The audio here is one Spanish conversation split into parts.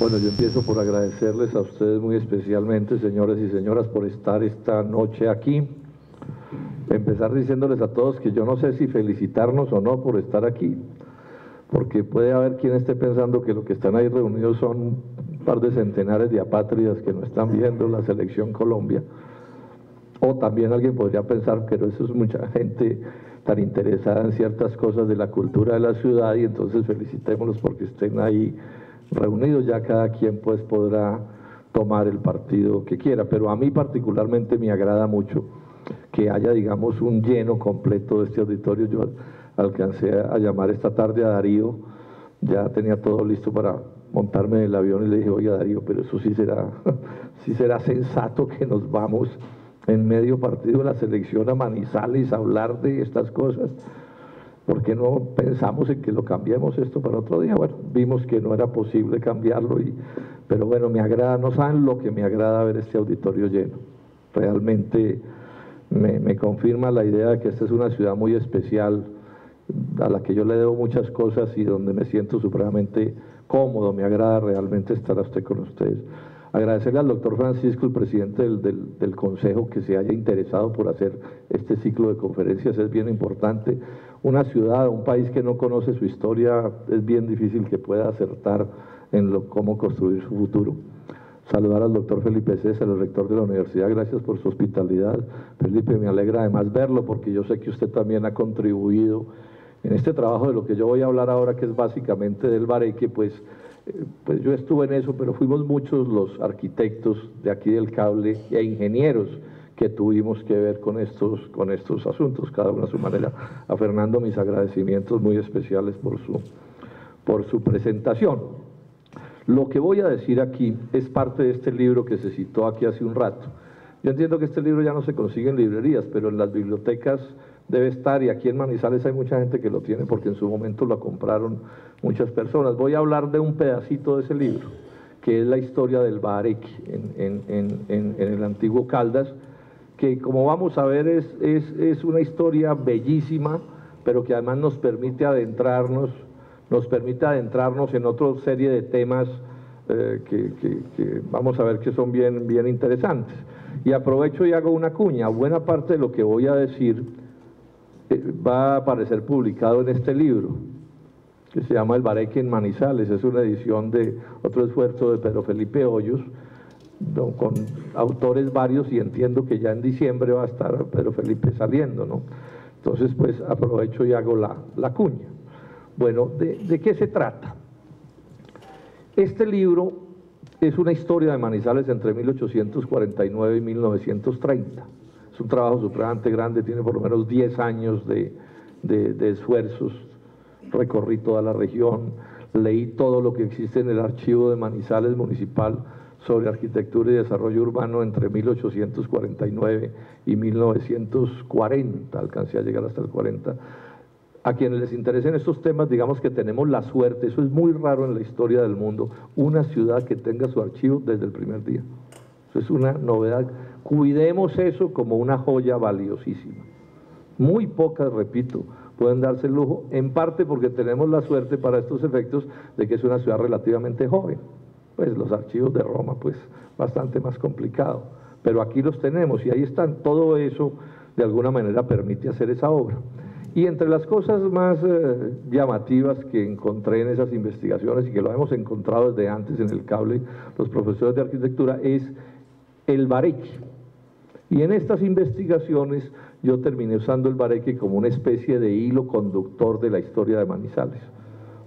Bueno, yo empiezo por agradecerles a ustedes muy especialmente, señores y señoras, por estar esta noche aquí. Empezar diciéndoles a todos que yo no sé si felicitarnos o no por estar aquí, porque puede haber quien esté pensando que lo que están ahí reunidos son un par de centenares de apátridas que no están viendo la selección Colombia, o también alguien podría pensar que eso es mucha gente tan interesada en ciertas cosas de la cultura de la ciudad, y entonces felicitémoslos porque estén ahí reunidos. Ya cada quien pues podrá tomar el partido que quiera, pero a mí particularmente me agrada mucho que haya, digamos, un lleno completo de este auditorio. Yo alcancé a llamar esta tarde a Darío, ya tenía todo listo para montarme en el avión, y le dije: oiga, Darío, pero eso sí será sensato que nos vamos en medio partido de la selección a Manizales a hablar de estas cosas. ¿Por qué no pensamos en que lo cambiemos esto para otro día? Bueno, vimos que no era posible cambiarlo, pero bueno, me agrada, no saben lo que me agrada ver este auditorio lleno. Realmente me confirma la idea de que esta es una ciudad muy especial, a la que yo le debo muchas cosas y donde me siento supremamente cómodo. Me agrada realmente estar con ustedes. Agradecerle al doctor Francisco, el presidente del Consejo, que se haya interesado por hacer este ciclo de conferencias. Es bien importante. Una ciudad, un país que no conoce su historia, es bien difícil que pueda acertar en cómo construir su futuro. Saludar al doctor Felipe César, el rector de la universidad. Gracias por su hospitalidad. Felipe, me alegra además verlo, porque yo sé que usted también ha contribuido en este trabajo de lo que yo voy a hablar ahora, que es básicamente del bareque. Pues yo estuve en eso, pero fuimos muchos los arquitectos de aquí del cable e ingenieros que tuvimos que ver con estos asuntos, cada uno a su manera. A Fernando, mis agradecimientos muy especiales por su presentación. Lo que voy a decir aquí es parte de este libro que se citó aquí hace un rato. Yo entiendo que este libro ya no se consigue en librerías, pero en las bibliotecas debe estar, y aquí en Manizales hay mucha gente que lo tiene porque en su momento lo compraron muchas personas. Voy a hablar de un pedacito de ese libro, que es la historia del bareque en el antiguo Caldas, que, como vamos a ver, es una historia bellísima, pero que además nos permite adentrarnos en otra serie de temas que vamos a ver que son bien interesantes. Y aprovecho y hago una cuña: buena parte de lo que voy a decir va a aparecer publicado en este libro, que se llama El bareque en Manizales. Es una edición de otro esfuerzo de Pedro Felipe Hoyos, con autores varios, y entiendo que ya en diciembre va a estar Pedro Felipe saliendo, ¿no? Entonces, pues aprovecho y hago la cuña. Bueno, ¿de qué se trata? Este libro es una historia de Manizales entre 1849 y 1930. Es un trabajo supremamente grande, tiene por lo menos 10 años de esfuerzos. Recorrí toda la región, leí todo lo que existe en el archivo de Manizales municipal sobre arquitectura y desarrollo urbano entre 1849 y 1940, alcancé a llegar hasta el 40. A quienes les interesen estos temas, digamos que tenemos la suerte, eso es muy raro en la historia del mundo, una ciudad que tenga su archivo desde el primer día. Eso es una novedad. Cuidemos eso como una joya valiosísima. Muy pocas, repito, pueden darse el lujo, en parte porque tenemos la suerte para estos efectos de que es una ciudad relativamente joven. Pues los archivos de Roma, pues bastante más complicado. Pero aquí los tenemos y ahí están. Todo eso, de alguna manera, permite hacer esa obra. Y entre las cosas más llamativas que encontré en esas investigaciones, y que lo hemos encontrado desde antes en el cable los profesores de arquitectura, es el bareque. Y en estas investigaciones yo terminé usando el bareque como una especie de hilo conductor de la historia de Manizales.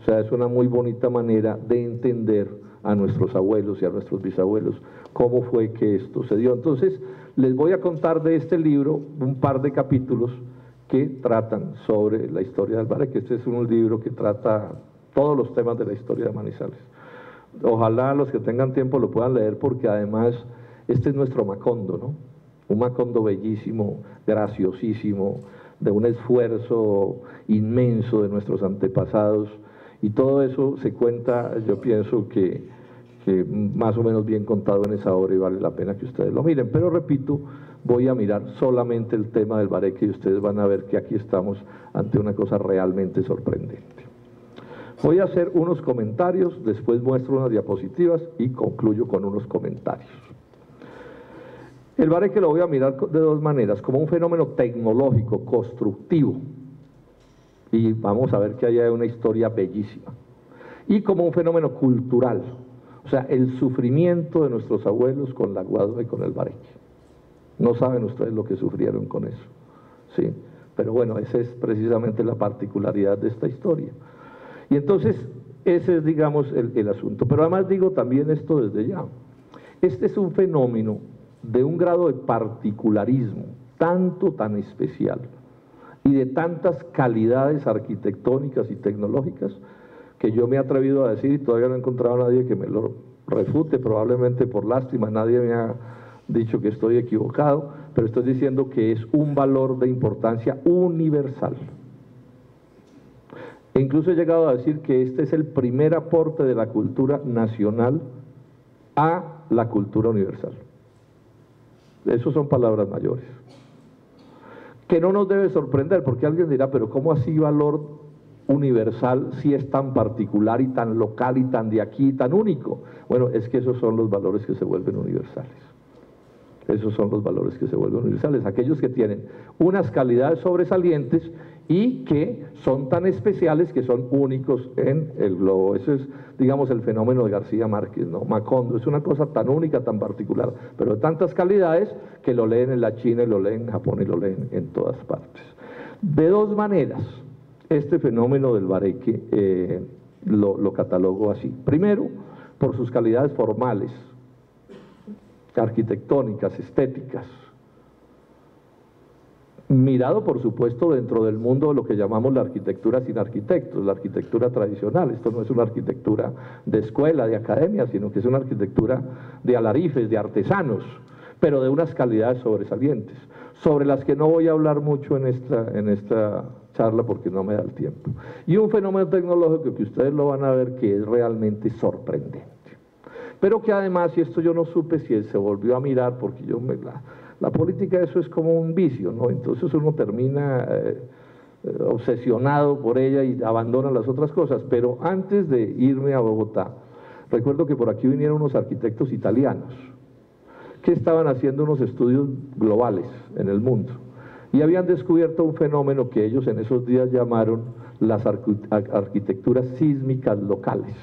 O sea, es una muy bonita manera de entender a nuestros abuelos y a nuestros bisabuelos cómo fue que esto se dio. Entonces, les voy a contar de este libro un par de capítulos que tratan sobre la historia del bareque. Este es un libro que trata todos los temas de la historia de Manizales. Ojalá los que tengan tiempo lo puedan leer, porque además este es nuestro Macondo, ¿no? Un Macondo bellísimo, graciosísimo, de un esfuerzo inmenso de nuestros antepasados, y todo eso se cuenta, yo pienso que más o menos bien contado en esa obra, y vale la pena que ustedes lo miren. Pero repito, voy a mirar solamente el tema del bareque y ustedes van a ver que aquí estamos ante una cosa realmente sorprendente. Voy a hacer unos comentarios, después muestro unas diapositivas y concluyo con unos comentarios. El bareque lo voy a mirar de dos maneras, como un fenómeno tecnológico, constructivo, y vamos a ver que hay una historia bellísima, y como un fenómeno cultural, o sea, el sufrimiento de nuestros abuelos con la guadua y con el bareque. No saben ustedes lo que sufrieron con eso, ¿sí? Pero bueno, esa es precisamente la particularidad de esta historia. Y entonces, ese es, digamos, el asunto. Pero además digo también esto desde ya. Este es un fenómeno de un grado de particularismo, tan especial, y de tantas calidades arquitectónicas y tecnológicas, que yo me he atrevido a decir, y todavía no he encontrado a nadie que me lo refute, probablemente por lástima, nadie me ha dicho que estoy equivocado, pero estoy diciendo que es un valor de importancia universal. E incluso he llegado a decir que este es el primer aporte de la cultura nacional a la cultura universal. Esas son palabras mayores. Que no nos debe sorprender, porque alguien dirá, pero ¿cómo así valor universal si es tan particular y tan local y tan de aquí y tan único? Bueno, es que esos son los valores que se vuelven universales. Esos son los valores que se vuelven universales, aquellos que tienen unas calidades sobresalientes y que son tan especiales que son únicos en el globo. Eso es, digamos, el fenómeno de García Márquez, ¿no? Macondo es una cosa tan única, tan particular, pero de tantas calidades que lo leen en la China, y lo leen en Japón y lo leen en todas partes. De dos maneras, este fenómeno del bareque lo catalogo así. Primero, por sus calidades formales, arquitectónicas, estéticas, mirado por supuesto dentro del mundo de lo que llamamos la arquitectura sin arquitectos, la arquitectura tradicional. Esto no es una arquitectura de escuela, de academia, sino que es una arquitectura de alarifes, de artesanos, pero de unas calidades sobresalientes, sobre las que no voy a hablar mucho en esta charla porque no me da el tiempo. Y un fenómeno tecnológico que ustedes lo van a ver que es realmente sorprendente. Pero que además, y esto yo no supe si él se volvió a mirar, porque yo la política eso es como un vicio, ¿no? Entonces uno termina obsesionado por ella y abandona las otras cosas. Pero antes de irme a Bogotá, recuerdo que por aquí vinieron unos arquitectos italianos que estaban haciendo unos estudios globales en el mundo y habían descubierto un fenómeno que ellos en esos días llamaron las arquitecturas sísmicas locales.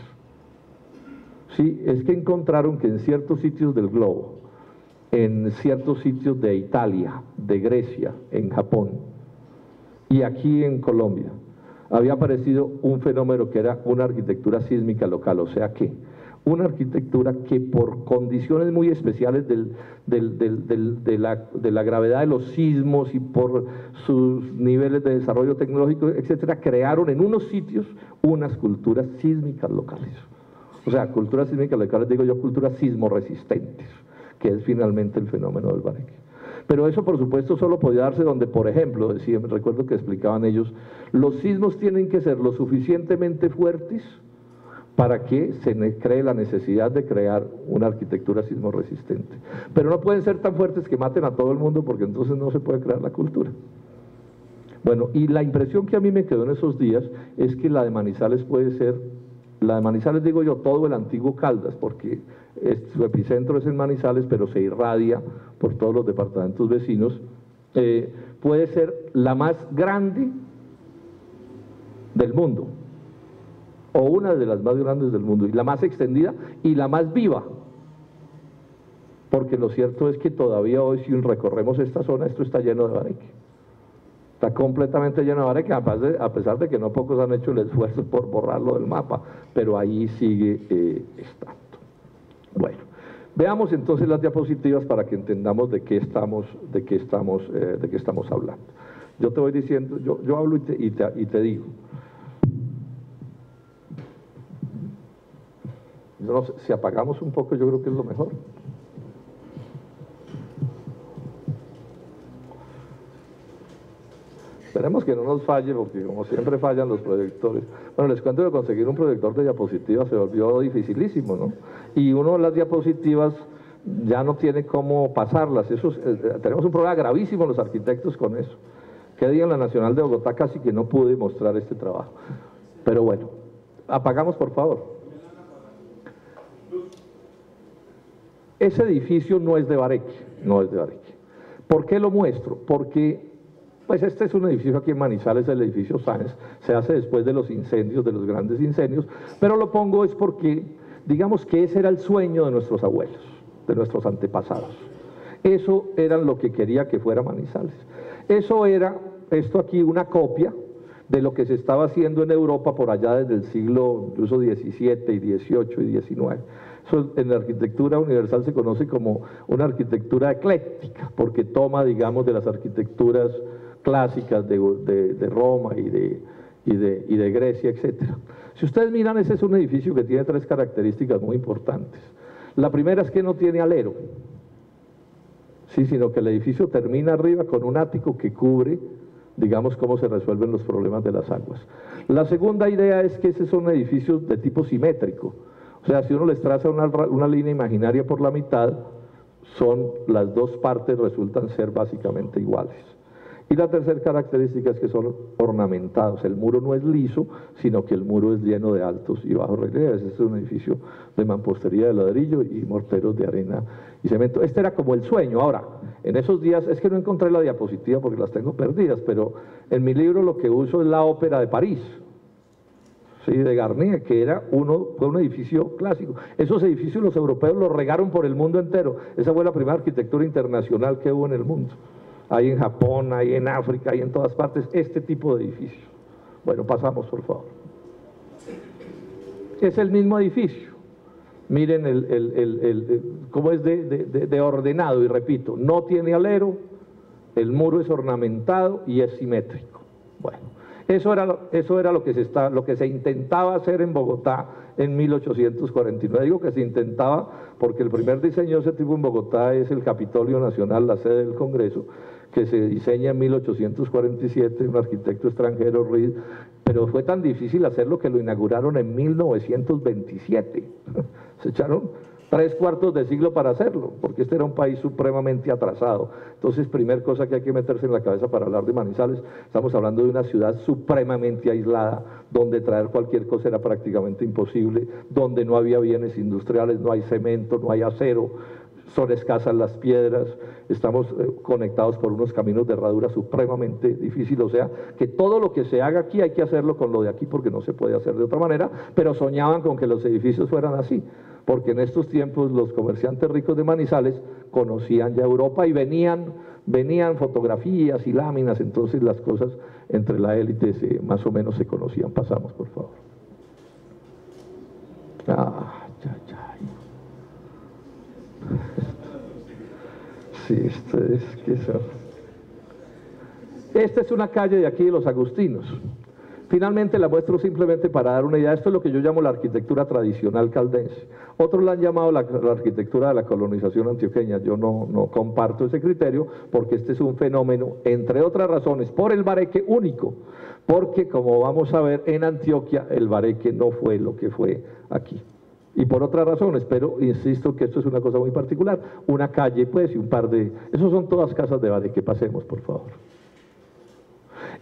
Sí, es que encontraron que en ciertos sitios del globo, en ciertos sitios de Italia, de Grecia, en Japón y aquí en Colombia, había aparecido un fenómeno que era una arquitectura sísmica local, o sea que una arquitectura que por condiciones muy especiales de la gravedad de los sismos y por sus niveles de desarrollo tecnológico, etcétera, crearon en unos sitios unas culturas sísmicas locales. O sea, culturas sísmicas locales, digo yo, culturas sismoresistentes, que es finalmente el fenómeno del bareque. Pero eso, por supuesto, solo podía darse donde, por ejemplo, decían, recuerdo que explicaban ellos, los sismos tienen que ser lo suficientemente fuertes para que se cree la necesidad de crear una arquitectura sismoresistente. Pero no pueden ser tan fuertes que maten a todo el mundo, porque entonces no se puede crear la cultura. Bueno, y la impresión que a mí me quedó en esos días es que la de Manizales puede ser... La de Manizales, digo yo, todo el antiguo Caldas, porque su epicentro es en Manizales, pero se irradia por todos los departamentos vecinos, puede ser la más grande del mundo, o una de las más grandes del mundo, y la más extendida y la más viva, porque lo cierto es que todavía hoy, si recorremos esta zona, esto está lleno de bareque. Está completamente lleno de bareque, a pesar de que no pocos han hecho el esfuerzo por borrarlo del mapa, pero ahí sigue estando. Bueno, veamos entonces las diapositivas para que entendamos de qué estamos hablando. Yo te voy diciendo, yo hablo y te digo. Yo no sé, si apagamos un poco, yo creo que es lo mejor. Esperemos que no nos falle, porque como siempre fallan los proyectores. Bueno, les cuento que conseguir un proyector de diapositivas se volvió dificilísimo, ¿no? Y uno de las diapositivas ya no tiene cómo pasarlas. Eso es, tenemos un problema gravísimo los arquitectos con eso. Que día en la Nacional de Bogotá casi que no pude mostrar este trabajo. Pero bueno, Apagamos, por favor. Ese edificio no es de Bareque, no es de Bareque. ¿Por qué lo muestro? Porque pues este es un edificio aquí en Manizales, el edificio Sáenz, se hace después de los incendios, de los grandes incendios, pero lo pongo es porque, digamos que ese era el sueño de nuestros abuelos, de nuestros antepasados. Eso era lo que quería que fuera Manizales. Eso era, esto aquí, una copia de lo que se estaba haciendo en Europa por allá desde el siglo incluso XVII y XVIII y XIX. Eso en la arquitectura universal se conoce como una arquitectura ecléctica, porque toma, digamos, de las arquitecturas clásicas de Roma y de Grecia, etc. Si ustedes miran, ese es un edificio que tiene tres características muy importantes. La primera es que no tiene alero, sí, sino que el edificio termina arriba con un ático que cubre, digamos, cómo se resuelven los problemas de las aguas. La segunda idea es que esos son edificios de tipo simétrico. O sea, si uno les traza una línea imaginaria por la mitad, son las dos partes resultan ser básicamente iguales. Y la tercera característica es que son ornamentados. El muro no es liso, sino que el muro es lleno de altos y bajos relieves. Este es un edificio de mampostería de ladrillo y morteros de arena y cemento. Este era como el sueño. Ahora, en esos días, es que no encontré la diapositiva porque las tengo perdidas, pero en mi libro lo que uso es la Ópera de París, sí, de Garnier, que era fue un edificio clásico. Esos edificios los europeos los regaron por el mundo entero. Esa fue la primera arquitectura internacional que hubo en el mundo. Hay en Japón, hay en África, hay en todas partes este tipo de edificios. Bueno, pasamos, por favor. Es el mismo edificio. Miren cómo es de ordenado, y repito, no tiene alero, el muro es ornamentado y es simétrico. Bueno, eso era lo que se intentaba hacer en Bogotá en 1849. Digo que se intentaba porque el primer diseño de ese tipo en Bogotá es el Capitolio Nacional, la sede del Congreso, que se diseña en 1847, un arquitecto extranjero, Reed, pero fue tan difícil hacerlo que lo inauguraron en 1927. Se echaron 3/4 de siglo para hacerlo, porque este era un país supremamente atrasado. Entonces, primera cosa que hay que meterse en la cabeza para hablar de Manizales, estamos hablando de una ciudad supremamente aislada, donde traer cualquier cosa era prácticamente imposible, donde no había bienes industriales, no hay cemento, no hay acero, son escasas las piedras, estamos conectados por unos caminos de herradura supremamente difíciles. O sea, que todo lo que se haga aquí hay que hacerlo con lo de aquí, porque no se puede hacer de otra manera, pero soñaban con que los edificios fueran así, porque en estos tiempos los comerciantes ricos de Manizales conocían ya Europa y venían fotografías y láminas, entonces las cosas entre la élite más o menos se conocían. Pasamos, por favor. Sí, esta es una calle de aquí de los Agustinos. Finalmente la muestro simplemente para dar una idea. Esto es lo que yo llamo la arquitectura tradicional caldense. Otros la han llamado la arquitectura de la colonización antioqueña. Yo no comparto ese criterio, porque este es un fenómeno, entre otras razones, por el bareque único, porque como vamos a ver, en Antioquia el bareque no fue lo que fue aquí. Y por otras razones, pero insisto que esto es una cosa muy particular. Una calle, pues, y un par de... Esos son todas casas de bareque. Pasemos, por favor.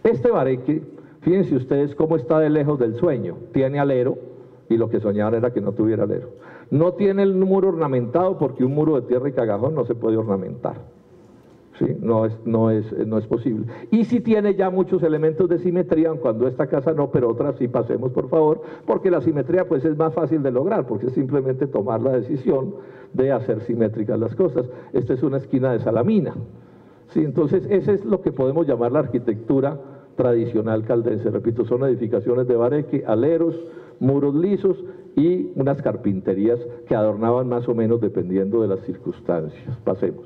Este bareque, fíjense ustedes cómo está de lejos del sueño. Tiene alero, y lo que soñaban era que no tuviera alero. No tiene el muro ornamentado, porque un muro de tierra y cagajón no se puede ornamentar. Sí, no es posible. Y sí tiene ya muchos elementos de simetría, aun cuando esta casa no, pero otras sí. Pasemos, por favor, porque la simetría pues es más fácil de lograr, porque es simplemente tomar la decisión de hacer simétricas las cosas. Esta es una esquina de Salamina. Sí, entonces, ese es lo que podemos llamar la arquitectura tradicional caldense. Repito, son edificaciones de bareque, aleros, muros lisos y unas carpinterías que adornaban más o menos dependiendo de las circunstancias. Pasemos.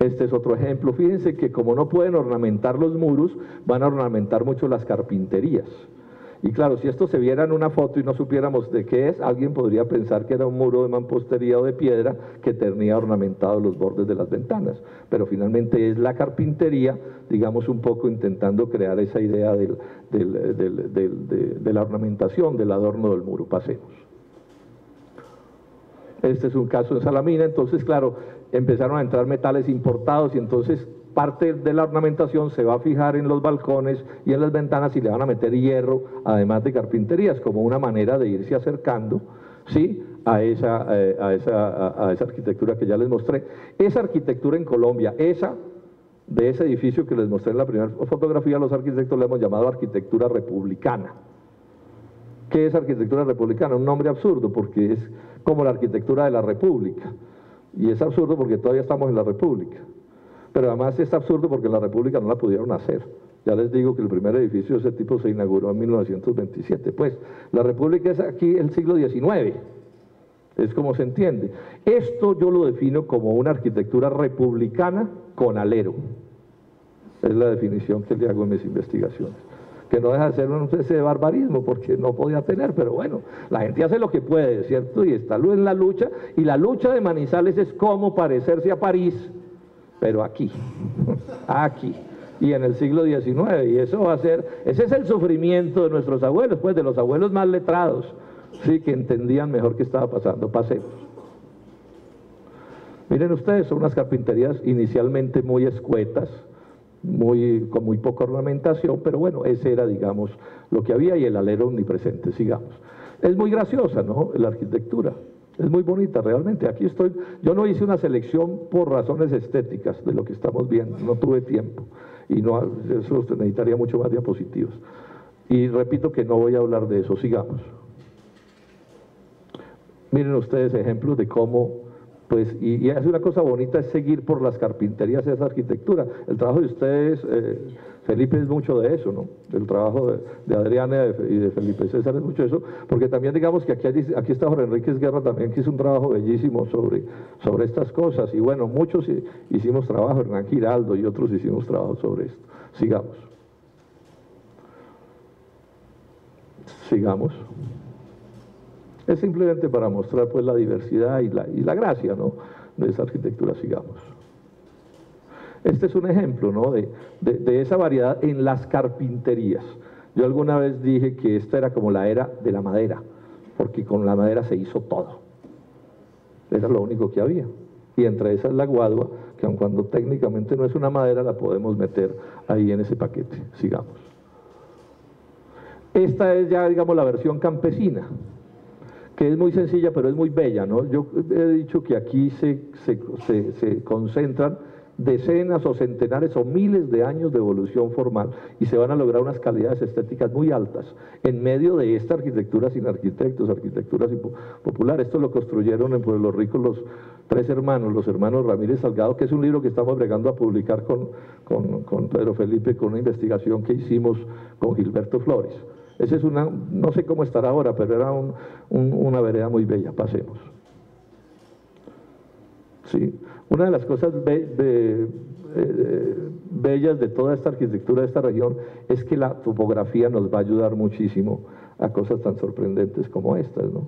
Este es otro ejemplo. Fíjense que como no pueden ornamentar los muros, van a ornamentar mucho las carpinterías. Y claro, si esto se viera en una foto y no supiéramos de qué es, alguien podría pensar que era un muro de mampostería o de piedra que tenía ornamentados los bordes de las ventanas. Pero finalmente es la carpintería, digamos, un poco intentando crear esa idea de la ornamentación, del adorno del muro. Pasemos. Este es un caso en Salamina. Entonces, claro, empezaron a entrar metales importados y entonces parte de la ornamentación se va a fijar en los balcones y en las ventanas y le van a meter hierro, además de carpinterías, como una manera de irse acercando, ¿sí?, a esa arquitectura que ya les mostré. Esa arquitectura en Colombia, de ese edificio que les mostré en la primera fotografía, los arquitectos le hemos llamado arquitectura republicana. ¿Qué es arquitectura republicana? Un nombre absurdo, porque es como la arquitectura de la república, y es absurdo porque todavía estamos en la república, pero además es absurdo porque la república no la pudieron hacer. Ya les digo que el primer edificio de ese tipo se inauguró en 1927, pues la república es aquí el siglo XIX, es como se entiende. Esto yo lo defino como una arquitectura republicana con alero, es la definición que le hago en mis investigaciones, que no deja de ser un ese barbarismo, porque no podía tener, pero bueno, la gente hace lo que puede, ¿cierto? Y está en la lucha, y la lucha de Manizales es como parecerse a París, pero aquí, aquí, y en el siglo XIX, y eso va a ser, ese es el sufrimiento de nuestros abuelos, pues de los abuelos más letrados, sí, que entendían mejor qué estaba pasando. Pasemos. Miren ustedes, son unas carpinterías inicialmente muy escuetas, con muy poca ornamentación, pero bueno, ese era, digamos, lo que había, y el alero omnipresente, sigamos. Es muy graciosa, ¿no?, la arquitectura, es muy bonita realmente. Aquí estoy, yo no hice una selección por razones estéticas de lo que estamos viendo, no tuve tiempo, y no, eso necesitaría mucho más diapositivas, y repito que no voy a hablar de eso, sigamos. Miren ustedes ejemplos de cómo, pues, y es una cosa bonita, es seguir por las carpinterías esa arquitectura. El trabajo de ustedes, Felipe, es mucho de eso, ¿no? El trabajo de Adriana y de Felipe César es mucho de eso, porque también digamos que aquí está Jorge Enríquez Guerra también, que hizo un trabajo bellísimo sobre estas cosas, y bueno, muchos hicimos trabajo, Hernán Giraldo y otros hicimos trabajo sobre esto. Sigamos. Sigamos. Es simplemente para mostrar, pues, la diversidad y la gracia, ¿no?, de esa arquitectura, sigamos. Este es un ejemplo, ¿no?, de esa variedad en las carpinterías. Yo alguna vez dije que esta era como la era de la madera, porque con la madera se hizo todo. Era lo único que había. Y entre esas la guadua, que aun cuando técnicamente no es una madera, la podemos meter ahí en ese paquete. Sigamos. Esta es ya, digamos, la versión campesina, que es muy sencilla, pero es muy bella, ¿no? Yo he dicho que aquí se concentran decenas o centenares o miles de años de evolución formal, y se van a lograr unas calidades estéticas muy altas en medio de esta arquitectura sin arquitectos, arquitectura popular. Esto lo construyeron en Pueblo Rico los tres hermanos, los hermanos Ramírez Salgado, que es un libro que estamos bregando a publicar con Pedro Felipe, con una investigación que hicimos con Gilberto Flores. Esa es una, no sé cómo estará ahora, pero era una vereda muy bella. Pasemos. Sí. Una de las cosas bellas de toda esta arquitectura de esta región es que la topografía nos va a ayudar muchísimo a cosas tan sorprendentes como estas, ¿no?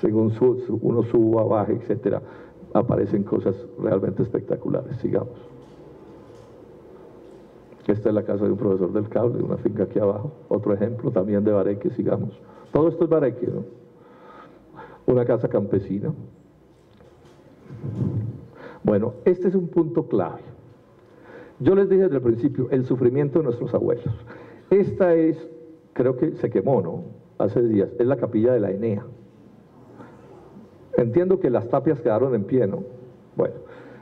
Según uno suba, baje, etcétera, aparecen cosas realmente espectaculares. Sigamos. Esta es la casa de un profesor del cable, una finca aquí abajo. Otro ejemplo también de bareque, sigamos. Todo esto es bareque, ¿no? Una casa campesina. Bueno, este es un punto clave. Yo les dije desde el principio, el sufrimiento de nuestros abuelos. Esta es, creo que se quemó, ¿no?, hace días, es la capilla de la Enea. Entiendo que las tapias quedaron en pie, ¿no? Bueno,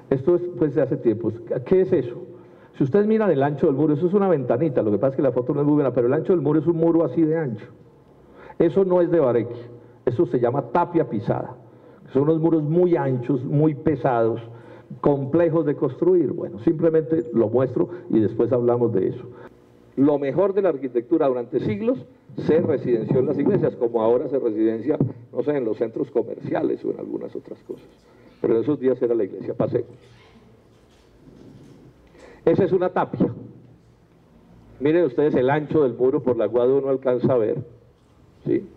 esto es, pues, de hace tiempo. ¿Qué es eso? Si ustedes miran el ancho del muro, eso es una ventanita, lo que pasa es que la foto no es muy buena, pero el ancho del muro es un muro así de ancho. Eso no es de bareque, eso se llama tapia pisada. Son unos muros muy anchos, muy pesados, complejos de construir. Bueno, simplemente lo muestro y después hablamos de eso. Lo mejor de la arquitectura durante siglos se residenció en las iglesias, como ahora se residencia, no sé, en los centros comerciales o en algunas otras cosas. Pero en esos días era la iglesia. Pasemos. Esa es una tapia. Miren ustedes el ancho del muro, por la cual uno alcanza a ver, ¿sí?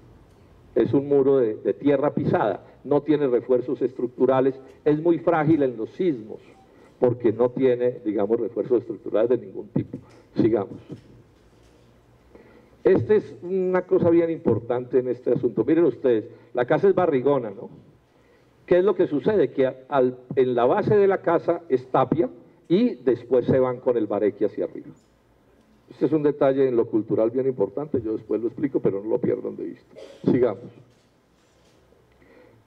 Es un muro de tierra pisada, no tiene refuerzos estructurales, es muy frágil en los sismos, porque no tiene, digamos, refuerzos estructurales de ningún tipo. Sigamos. Esta es una cosa bien importante en este asunto. Miren ustedes, la casa es barrigona, ¿no? ¿Qué es lo que sucede? Que en la base de la casa es tapia, y después se van con el bareque hacia arriba. Este es un detalle en lo cultural bien importante, yo después lo explico, pero no lo pierdan de vista. Sigamos.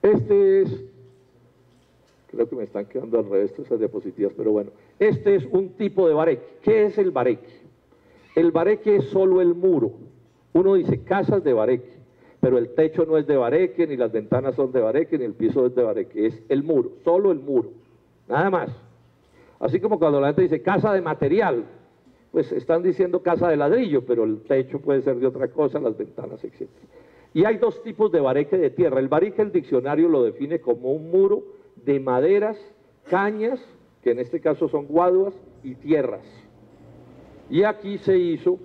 Este es, creo que me están quedando al revés esas diapositivas, pero bueno. Este es un tipo de bareque. ¿Qué es el bareque? El bareque es solo el muro. Uno dice casas de bareque, pero el techo no es de bareque, ni las ventanas son de bareque, ni el piso es de bareque. Es el muro, solo el muro, nada más. Así como cuando la gente dice casa de material, pues están diciendo casa de ladrillo, pero el techo puede ser de otra cosa, las ventanas, etc. Y hay dos tipos de bareque de tierra. El bareque, el diccionario lo define como un muro de maderas, cañas, que en este caso son guaduas, y tierras. Y aquí se hizo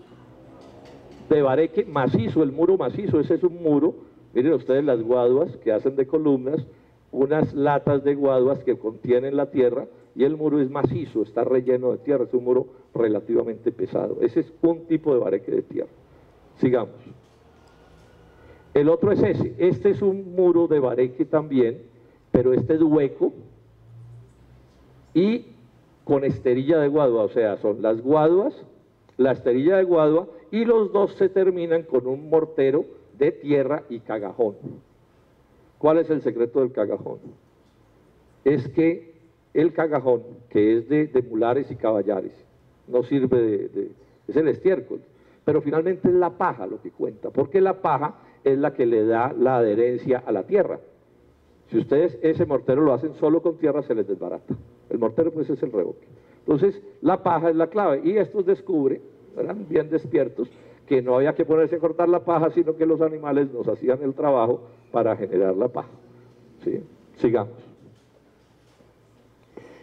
de bareque macizo, el muro macizo. Ese es un muro, miren ustedes las guaduas que hacen de columnas, unas latas de guaduas que contienen la tierra, y el muro es macizo, está relleno de tierra, es un muro relativamente pesado. Ese es un tipo de bareque de tierra. Sigamos. El otro es ese. Este es un muro de bareque también, pero este es hueco y con esterilla de guadua, o sea, son las guaduas, la esterilla de guadua, y los dos se terminan con un mortero de tierra y cagajón. ¿Cuál es el secreto del cagajón? Es que el cagajón, que es de mulares y caballares, no sirve es el estiércol, pero finalmente es la paja lo que cuenta, porque la paja es la que le da la adherencia a la tierra. Si ustedes ese mortero lo hacen solo con tierra, se les desbarata. El mortero pues es el revoque. Entonces, la paja es la clave, y estos eran bien despiertos, que no había que ponerse a cortar la paja, sino que los animales nos hacían el trabajo para generar la paja. ¿Sí? Sigamos.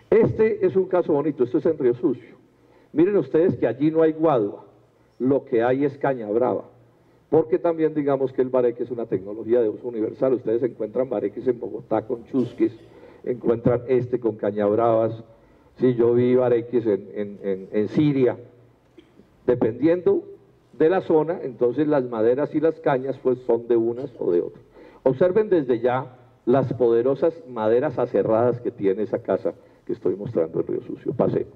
Este es un caso bonito, esto es en Río Sucio. Miren ustedes que allí no hay guadua, lo que hay es caña brava, porque también digamos que el bareque es una tecnología de uso universal. Ustedes encuentran bareques en Bogotá con chusquis, encuentran este con caña bravas. Sí, yo vi bareques en Siria. Dependiendo de la zona, entonces las maderas y las cañas pues son de unas o de otras. Observen desde ya las poderosas maderas aserradas que tiene esa casa que estoy mostrando en Río Sucio. Pasemos.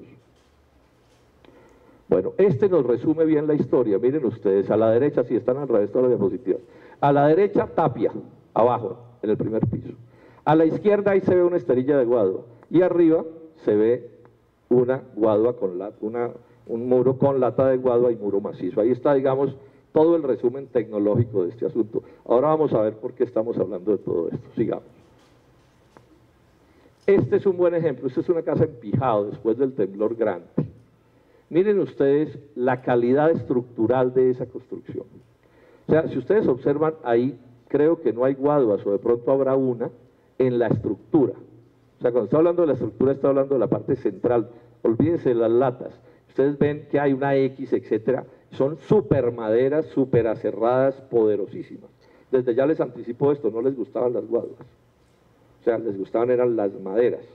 Bueno, este nos resume bien la historia. Miren ustedes, a la derecha, si están al revés de las diapositivas, a la derecha tapia, abajo, en el primer piso. A la izquierda ahí se ve una esterilla de guadua y arriba se ve una guadua con un muro con lata de guadua y muro macizo. Ahí está, digamos, todo el resumen tecnológico de este asunto. Ahora vamos a ver por qué estamos hablando de todo esto. Sigamos. Este es un buen ejemplo. Esta es una casa en Pijao, después del temblor grande. Miren ustedes la calidad estructural de esa construcción. O sea, si ustedes observan ahí, creo que no hay guaduas, o de pronto habrá una, en la estructura. O sea, cuando está hablando de la estructura, está hablando de la parte central. Olvídense de las latas. Ustedes ven que hay una X, etcétera, son súper maderas, súper aserradas, poderosísimas. Desde ya les anticipo esto, no les gustaban las guaduas. O sea, les gustaban eran las maderas,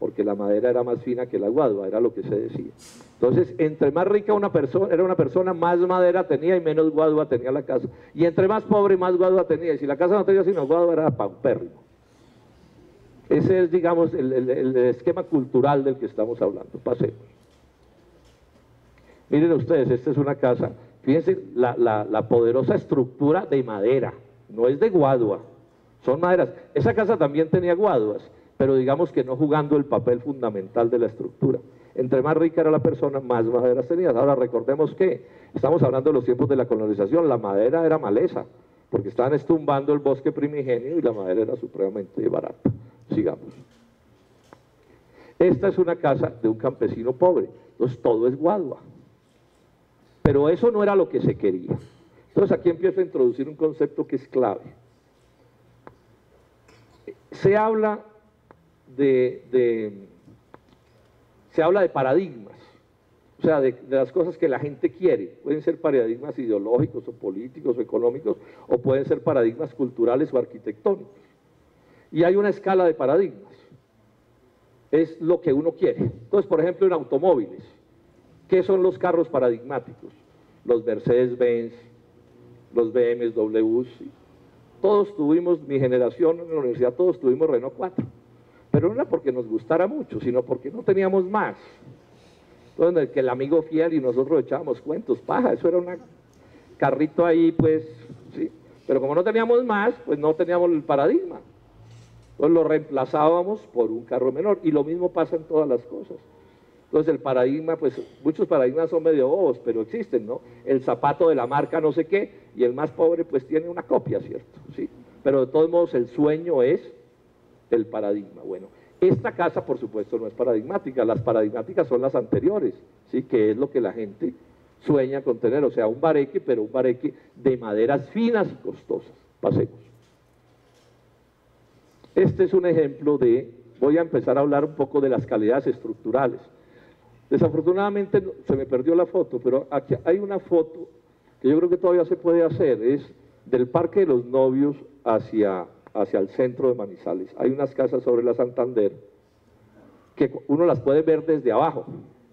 porque la madera era más fina que la guadua, era lo que se decía. Entonces, entre más rica una persona, era una persona, más madera tenía y menos guadua tenía la casa. Y entre más pobre, más guadua tenía. Y si la casa no tenía sino guadua, era paupérrimo. Ese es, digamos, el esquema cultural del que estamos hablando. Pasemos. Miren ustedes, esta es una casa, fíjense la poderosa estructura de madera, no es de guadua, son maderas. Esa casa también tenía guaduas, pero digamos que no jugando el papel fundamental de la estructura. Entre más rica era la persona, más maderas tenía. Ahora recordemos que estamos hablando de los tiempos de la colonización, la madera era maleza, porque estaban estumbando el bosque primigenio y la madera era supremamente barata. Sigamos. Esta es una casa de un campesino pobre, entonces todo es guadua. Pero eso no era lo que se quería. Entonces aquí empiezo a introducir un concepto que es clave. Se habla de paradigmas, o sea, de las cosas que la gente quiere. Pueden ser paradigmas ideológicos o políticos o económicos, o pueden ser paradigmas culturales o arquitectónicos. Y hay una escala de paradigmas. Es lo que uno quiere. Entonces, por ejemplo, en automóviles, ¿qué son los carros paradigmáticos? Los Mercedes-Benz, los BMWs, todos tuvimos, mi generación en la universidad, todos tuvimos Renault 4. Pero no era porque nos gustara mucho, sino porque no teníamos más. Entonces, que el amigo fiel y nosotros echábamos cuentos, paja, eso era un carrito ahí, pues, ¿sí? Pero como no teníamos más, pues no teníamos el paradigma. Entonces lo reemplazábamos por un carro menor, y lo mismo pasa en todas las cosas. Entonces el paradigma, pues, muchos paradigmas son medio bobos, pero existen, ¿no? El zapato de la marca no sé qué, y el más pobre, pues, tiene una copia, ¿cierto? ¿Sí? Pero de todos modos el sueño es el paradigma. Bueno, esta casa, por supuesto, no es paradigmática. Las paradigmáticas son las anteriores, ¿sí? Que es lo que la gente sueña con tener, o sea, un bareque, pero un bareque de maderas finas y costosas. Pasemos. Este es un ejemplo de, voy a empezar a hablar un poco de las calidades estructurales. Desafortunadamente se me perdió la foto, pero aquí hay una foto que yo creo que todavía se puede hacer, es del Parque de los Novios hacia el centro de Manizales. Hay unas casas sobre la Santander que uno las puede ver desde abajo,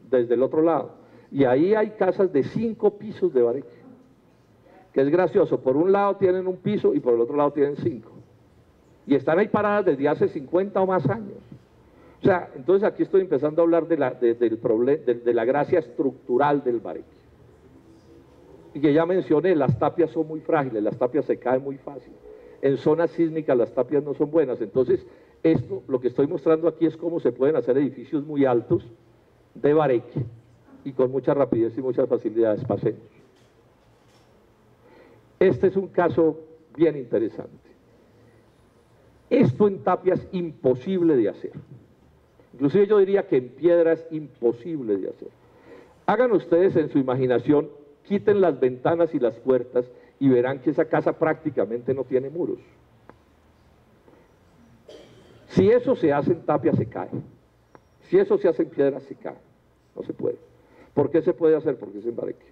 desde el otro lado. Y ahí hay casas de 5 pisos de bareque, que es gracioso. Por un lado tienen 1 piso y por el otro lado tienen 5. Y están ahí paradas desde hace 50 o más años. O sea, entonces aquí estoy empezando a hablar de la gracia estructural del bareque. Y que ya mencioné, las tapias son muy frágiles, las tapias se caen muy fácil. En zonas sísmicas las tapias no son buenas. Entonces, esto, lo que estoy mostrando aquí es cómo se pueden hacer edificios muy altos de bareque y con mucha rapidez y muchas facilidades. Pasemos. Este es un caso bien interesante. Esto en tapia es imposible de hacer. Inclusive yo diría que en piedra es imposible de hacer. Hagan ustedes en su imaginación, quiten las ventanas y las puertas y verán que esa casa prácticamente no tiene muros. Si eso se hace en tapia, se cae. Si eso se hace en piedra, se cae. No se puede. ¿Por qué se puede hacer? Porque es en bareque.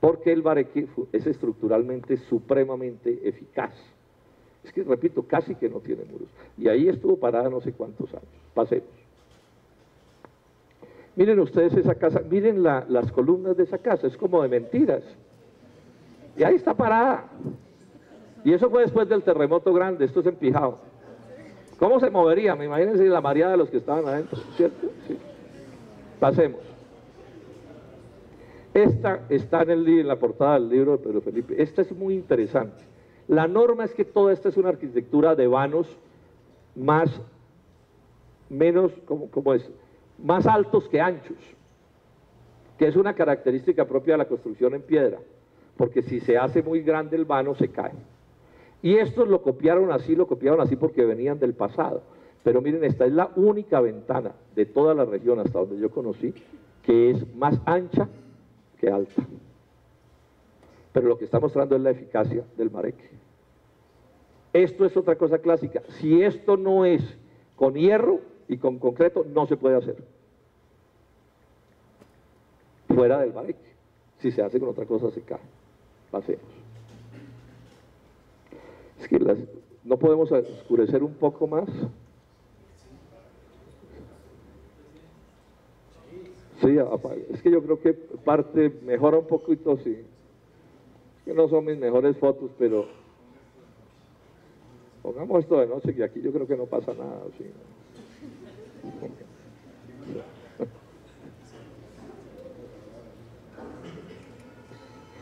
Porque el bareque es estructuralmente supremamente eficaz. Es que, repito, casi que no tiene muros. Y ahí estuvo parada no sé cuántos años. Pasemos. Miren ustedes esa casa, miren las columnas de esa casa, es como de mentiras. Y ahí está parada. Y eso fue después del terremoto grande, esto es en Pijao. ¿Cómo se movería? Me imagínense la mareada de los que estaban adentro, ¿cierto? Sí. Pasemos. Esta está en la portada del libro de Pedro Felipe. Esta es muy interesante. La norma es que toda esta es una arquitectura de vanos más altos que anchos, que es una característica propia de la construcción en piedra, porque si se hace muy grande el vano se cae. Y estos lo copiaron así porque venían del pasado. Pero miren, esta es la única ventana de toda la región hasta donde yo conocí que es más ancha que alta. Pero lo que está mostrando es la eficacia del bareque. Esto es otra cosa clásica. Si esto no es con hierro y con concreto, no se puede hacer. Fuera del bareque. Si se hace con otra cosa, se cae. Pasemos. Es que no podemos oscurecer un poco más. Sí, es que yo creo que parte mejora un poquito, sí. Que no son mis mejores fotos, pero pongamos esto de noche, que aquí yo creo que no pasa nada. ¿Sí?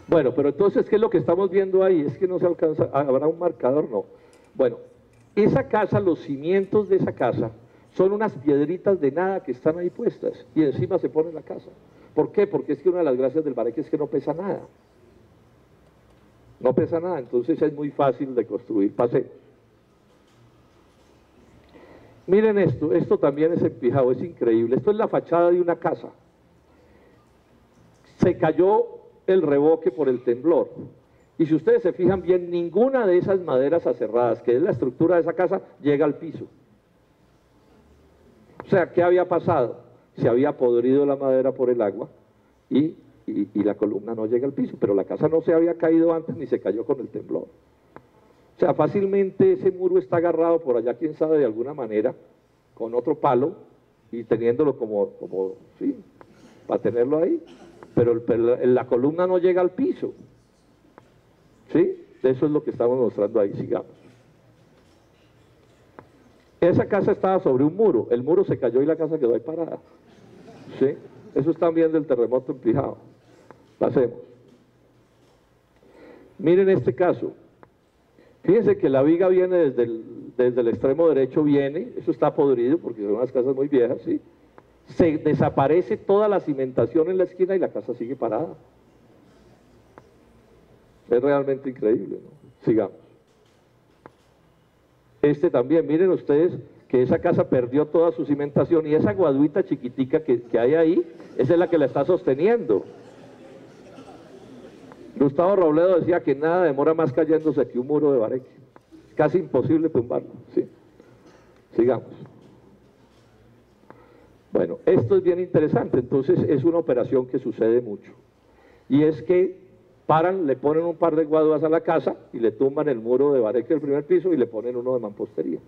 Bueno, pero entonces, ¿qué es lo que estamos viendo ahí? Es que no se alcanza, ¿habrá un marcador? No. Bueno, esa casa, los cimientos de esa casa son unas piedritas de nada que están ahí puestas y encima se pone la casa. ¿Por qué? Porque es que una de las gracias del bareque es que no pesa nada. No pesa nada, entonces es muy fácil de construir. Pasemos. Miren esto también es empijado, es increíble. Esto es la fachada de una casa. Se cayó el revoque por el temblor. Y si ustedes se fijan bien, ninguna de esas maderas aserradas, que es la estructura de esa casa, llega al piso. O sea, ¿qué había pasado? Se había podrido la madera por el agua y la columna no llega al piso, pero la casa no se había caído antes ni se cayó con el temblor. O sea, fácilmente ese muro está agarrado por allá, quién sabe, de alguna manera, con otro palo y teniéndolo como sí, para tenerlo ahí, pero la columna no llega al piso. ¿Sí? Eso es lo que estamos mostrando ahí, sigamos. Esa casa estaba sobre un muro, el muro se cayó y la casa quedó ahí parada. ¿Sí? Eso están viendo el terremoto en Pijao. Pasemos. Miren este caso. Fíjense que la viga viene desde el extremo derecho, viene, eso está podrido porque son unas casas muy viejas, ¿sí? Se desaparece toda la cimentación en la esquina y la casa sigue parada. Es realmente increíble, ¿no? Sigamos. Este también, miren ustedes que esa casa perdió toda su cimentación y esa guaduita chiquitica que hay ahí, esa es la que la está sosteniendo. Gustavo Robledo decía que nada demora más cayéndose que un muro de bareque. Casi imposible tumbarlo, ¿sí? Sigamos. Bueno, esto es bien interesante, entonces es una operación que sucede mucho. Y es que paran, le ponen un par de guaduas a la casa y le tumban el muro de bareque del primer piso y le ponen uno de mampostería.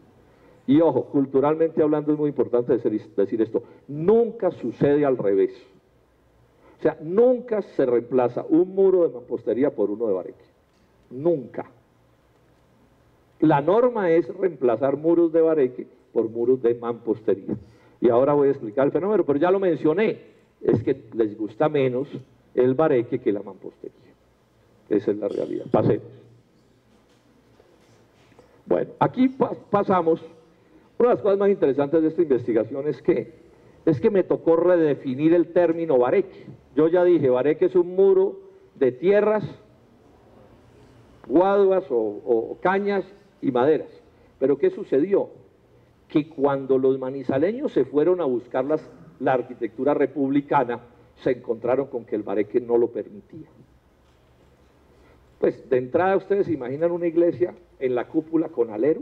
Y ojo, culturalmente hablando es muy importante decir esto, nunca sucede al revés. O sea, nunca se reemplaza un muro de mampostería por uno de bareque. Nunca. La norma es reemplazar muros de bareque por muros de mampostería. Y ahora voy a explicar el fenómeno, pero ya lo mencioné. Es que les gusta menos el bareque que la mampostería. Esa es la realidad. Pasemos. Bueno, aquí pasamos. Una de las cosas más interesantes de esta investigación es que me tocó redefinir el término bareque. Yo ya dije, bareque es un muro de tierras, guaduas o cañas y maderas. Pero ¿qué sucedió? Que cuando los manizaleños se fueron a buscar la arquitectura republicana, se encontraron con que el bareque no lo permitía. Pues de entrada ustedes se imaginan una iglesia en la cúpula con alero.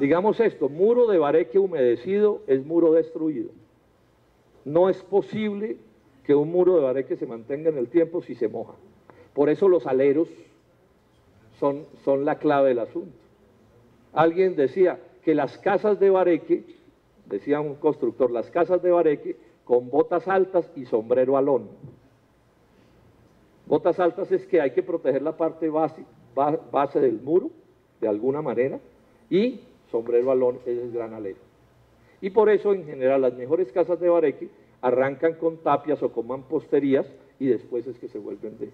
Digamos esto, muro de bareque humedecido es muro destruido. No es posible que un muro de bareque se mantenga en el tiempo si se moja. Por eso los aleros son la clave del asunto. Alguien decía que las casas de bareque, decía un constructor, las casas de bareque con botas altas y sombrero alón. Botas altas es que hay que proteger la parte base del muro, de alguna manera, y sombrero alón es el gran alero. Y por eso, en general, las mejores casas de bareque arrancan con tapias o con mamposterías y después es que se vuelven de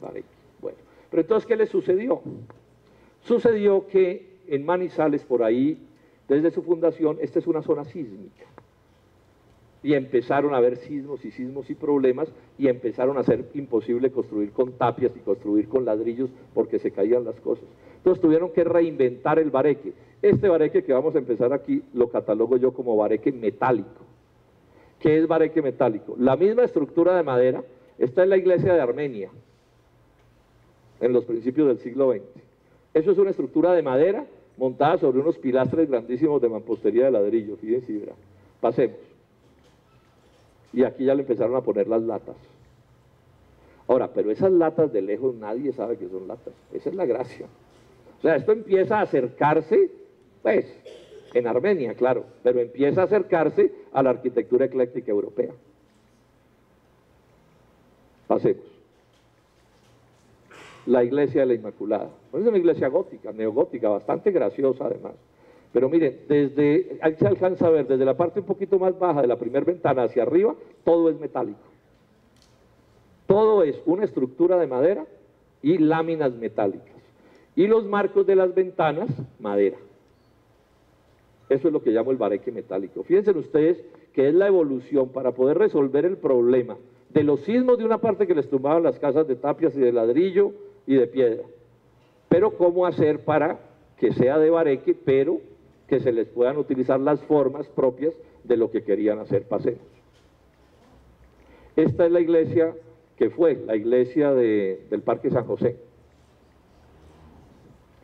bareque. Bueno, pero entonces, ¿qué le sucedió? Sucedió que en Manizales, por ahí, desde su fundación, esta es una zona sísmica. Y empezaron a haber sismos y problemas y empezaron a ser imposible construir con tapias y construir con ladrillos porque se caían las cosas. Entonces tuvieron que reinventar el bareque. Este bareque que vamos a empezar aquí lo catalogo yo como bareque metálico. ¿Qué es bareque metálico? La misma estructura de madera está en la iglesia de Armenia en los principios del siglo XX. Eso es una estructura de madera montada sobre unos pilastres grandísimos de mampostería de ladrillo. Fíjense, verán. Pasemos. Y aquí ya le empezaron a poner las latas. Ahora, pero esas latas de lejos nadie sabe que son latas. Esa es la gracia. O sea, esto empieza a acercarse, pues, en Armenia, claro, pero empieza a acercarse a la arquitectura ecléctica europea. Pasemos. La iglesia de la Inmaculada. Es una iglesia gótica, neogótica, bastante graciosa además. Pero miren, ahí se alcanza a ver, desde la parte un poquito más baja de la primera ventana hacia arriba, todo es metálico. Todo es una estructura de madera y láminas metálicas. Y los marcos de las ventanas, madera. Eso es lo que llamo el bareque metálico. Fíjense ustedes que es la evolución para poder resolver el problema de los sismos de una parte que les tumbaban las casas de tapias y de ladrillo y de piedra. Pero cómo hacer para que sea de bareque, pero que se les puedan utilizar las formas propias de lo que querían hacer. Pasemos. Esta es la iglesia que fue la iglesia del Parque San José,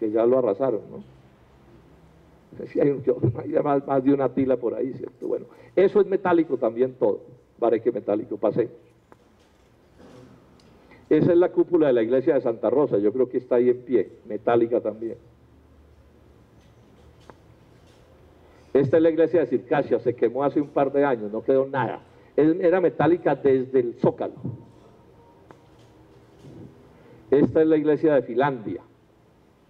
que ya lo arrasaron, ¿no? Sí, hay más de una pila por ahí, ¿cierto? Bueno, eso es metálico también todo, bareque metálico. Pasemos. Esa es la cúpula de la iglesia de Santa Rosa, yo creo que está ahí en pie, metálica también. Esta es la iglesia de Circasia, se quemó hace un par de años, no quedó nada. Era metálica desde el zócalo. Esta es la iglesia de Finlandia,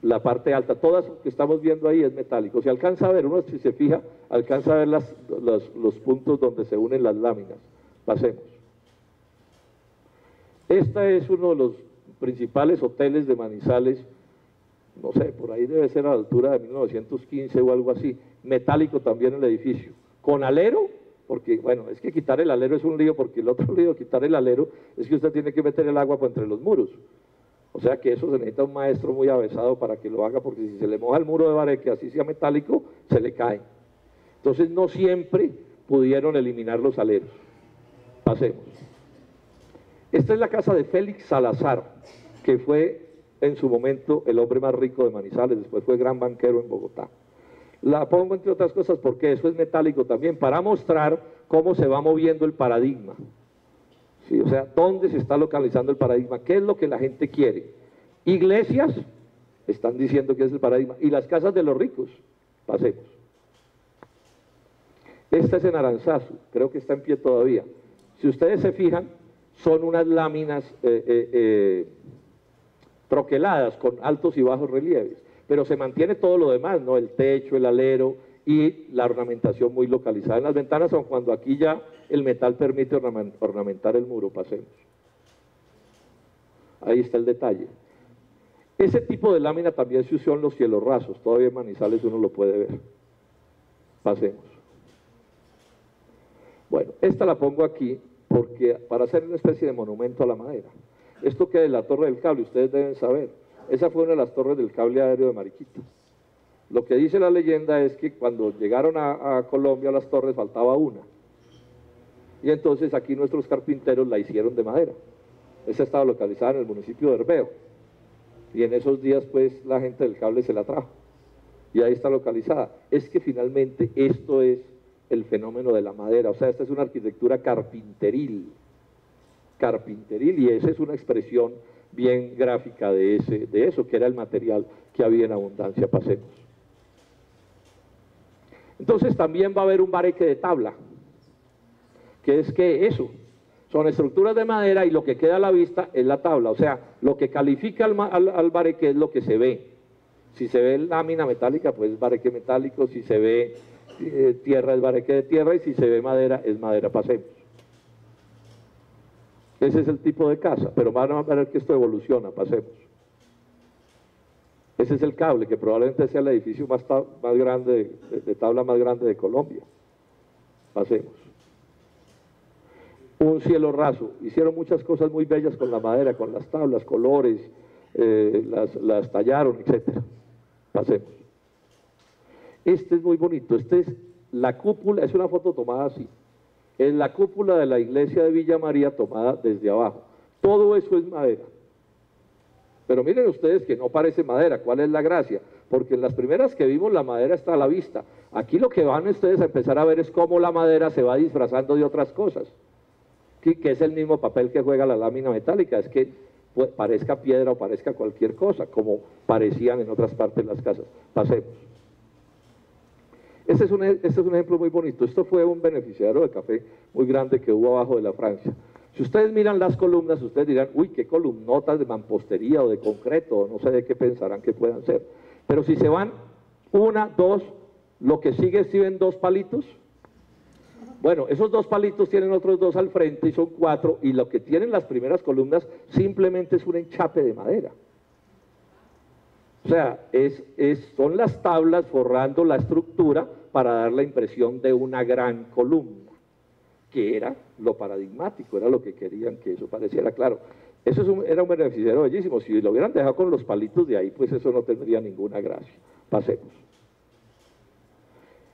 la parte alta, todas que estamos viendo ahí es metálico. Se alcanza a ver, uno si se fija, alcanza a ver los puntos donde se unen las láminas. Pasemos. Este es uno de los principales hoteles de Manizales, no sé, por ahí debe ser a la altura de 1915 o algo así, metálico también el edificio, con alero, porque bueno, es que quitar el alero es un lío, porque el otro lío, quitar el alero, es que usted tiene que meter el agua por entre los muros. O sea que eso se necesita un maestro muy avesado para que lo haga, porque si se le moja el muro de bareque, así sea metálico, se le cae. Entonces no siempre pudieron eliminar los aleros. Pasemos. Esta es la casa de Félix Salazar, que fue en su momento el hombre más rico de Manizales, después fue gran banquero en Bogotá. La pongo entre otras cosas porque eso es metálico también, para mostrar cómo se va moviendo el paradigma. Sí, o sea, ¿dónde se está localizando el paradigma? ¿Qué es lo que la gente quiere? Iglesias, están diciendo que es el paradigma, y las casas de los ricos. Pasemos. Esta es en Aranzazu, creo que está en pie todavía. Si ustedes se fijan, son unas láminas troqueladas con altos y bajos relieves, pero se mantiene todo lo demás, ¿no? El techo, el alero y la ornamentación muy localizada en las ventanas, aun cuando aquí ya el metal permite ornamentar el muro. Pasemos. Ahí está el detalle. Ese tipo de lámina también se usó en los cielos rasos, todavía en Manizales uno lo puede ver. Pasemos. Bueno, esta la pongo aquí porque para hacer una especie de monumento a la madera. Esto que es la torre del cable, ustedes deben saber, esa fue una de las torres del cable aéreo de Mariquita. Lo que dice la leyenda es que cuando llegaron a Colombia las torres faltaba una. Y entonces aquí nuestros carpinteros la hicieron de madera. Esa estaba localizada en el municipio de Herbeo. Y en esos días pues la gente del cable se la trajo. Y ahí está localizada. Es que finalmente esto es el fenómeno de la madera. O sea, esta es una arquitectura carpinteril. Carpinteril, y esa es una expresión bien gráfica de eso, que era el material que había en abundancia. Pasemos. Entonces también va a haber un bareque de tabla, que es que eso, son estructuras de madera y lo que queda a la vista es la tabla, o sea, lo que califica al bareque es lo que se ve. Si se ve lámina metálica, pues es bareque metálico, si se ve tierra es bareque de tierra y si se ve madera es madera. Pasemos. Ese es el tipo de casa, pero van a ver que esto evoluciona. Pasemos. Ese es el cable, que probablemente sea el edificio más grande, de tabla más grande de Colombia. Pasemos. Un cielo raso. Hicieron muchas cosas muy bellas con la madera, con las tablas, colores, las tallaron, etc. Pasemos. Este es muy bonito. Este es la cúpula, es una foto tomada así. Es la cúpula de la iglesia de Villa María tomada desde abajo. Todo eso es madera. Pero miren ustedes que no parece madera. ¿Cuál es la gracia? Porque en las primeras que vimos la madera está a la vista. Aquí lo que van ustedes a empezar a ver es cómo la madera se va disfrazando de otras cosas, que es el mismo papel que juega la lámina metálica, es que pues, parezca piedra o parezca cualquier cosa, como parecían en otras partes las casas. Pasemos. Este es un ejemplo muy bonito. Esto fue un beneficiario de café muy grande que hubo abajo de la Francia. Si ustedes miran las columnas, ustedes dirán, uy, qué columnotas de mampostería o de concreto, no sé de qué pensarán que puedan ser. Pero si se van, una, dos, lo que sigue es si ven dos palitos. Bueno, esos dos palitos tienen otros dos al frente y son cuatro, y lo que tienen las primeras columnas simplemente es un enchape de madera. O sea, son las tablas forrando la estructura para dar la impresión de una gran columna, que era lo paradigmático, era lo que querían que eso pareciera. Claro, eso era un beneficiario bellísimo. Si lo hubieran dejado con los palitos de ahí, pues eso no tendría ninguna gracia. Pasemos.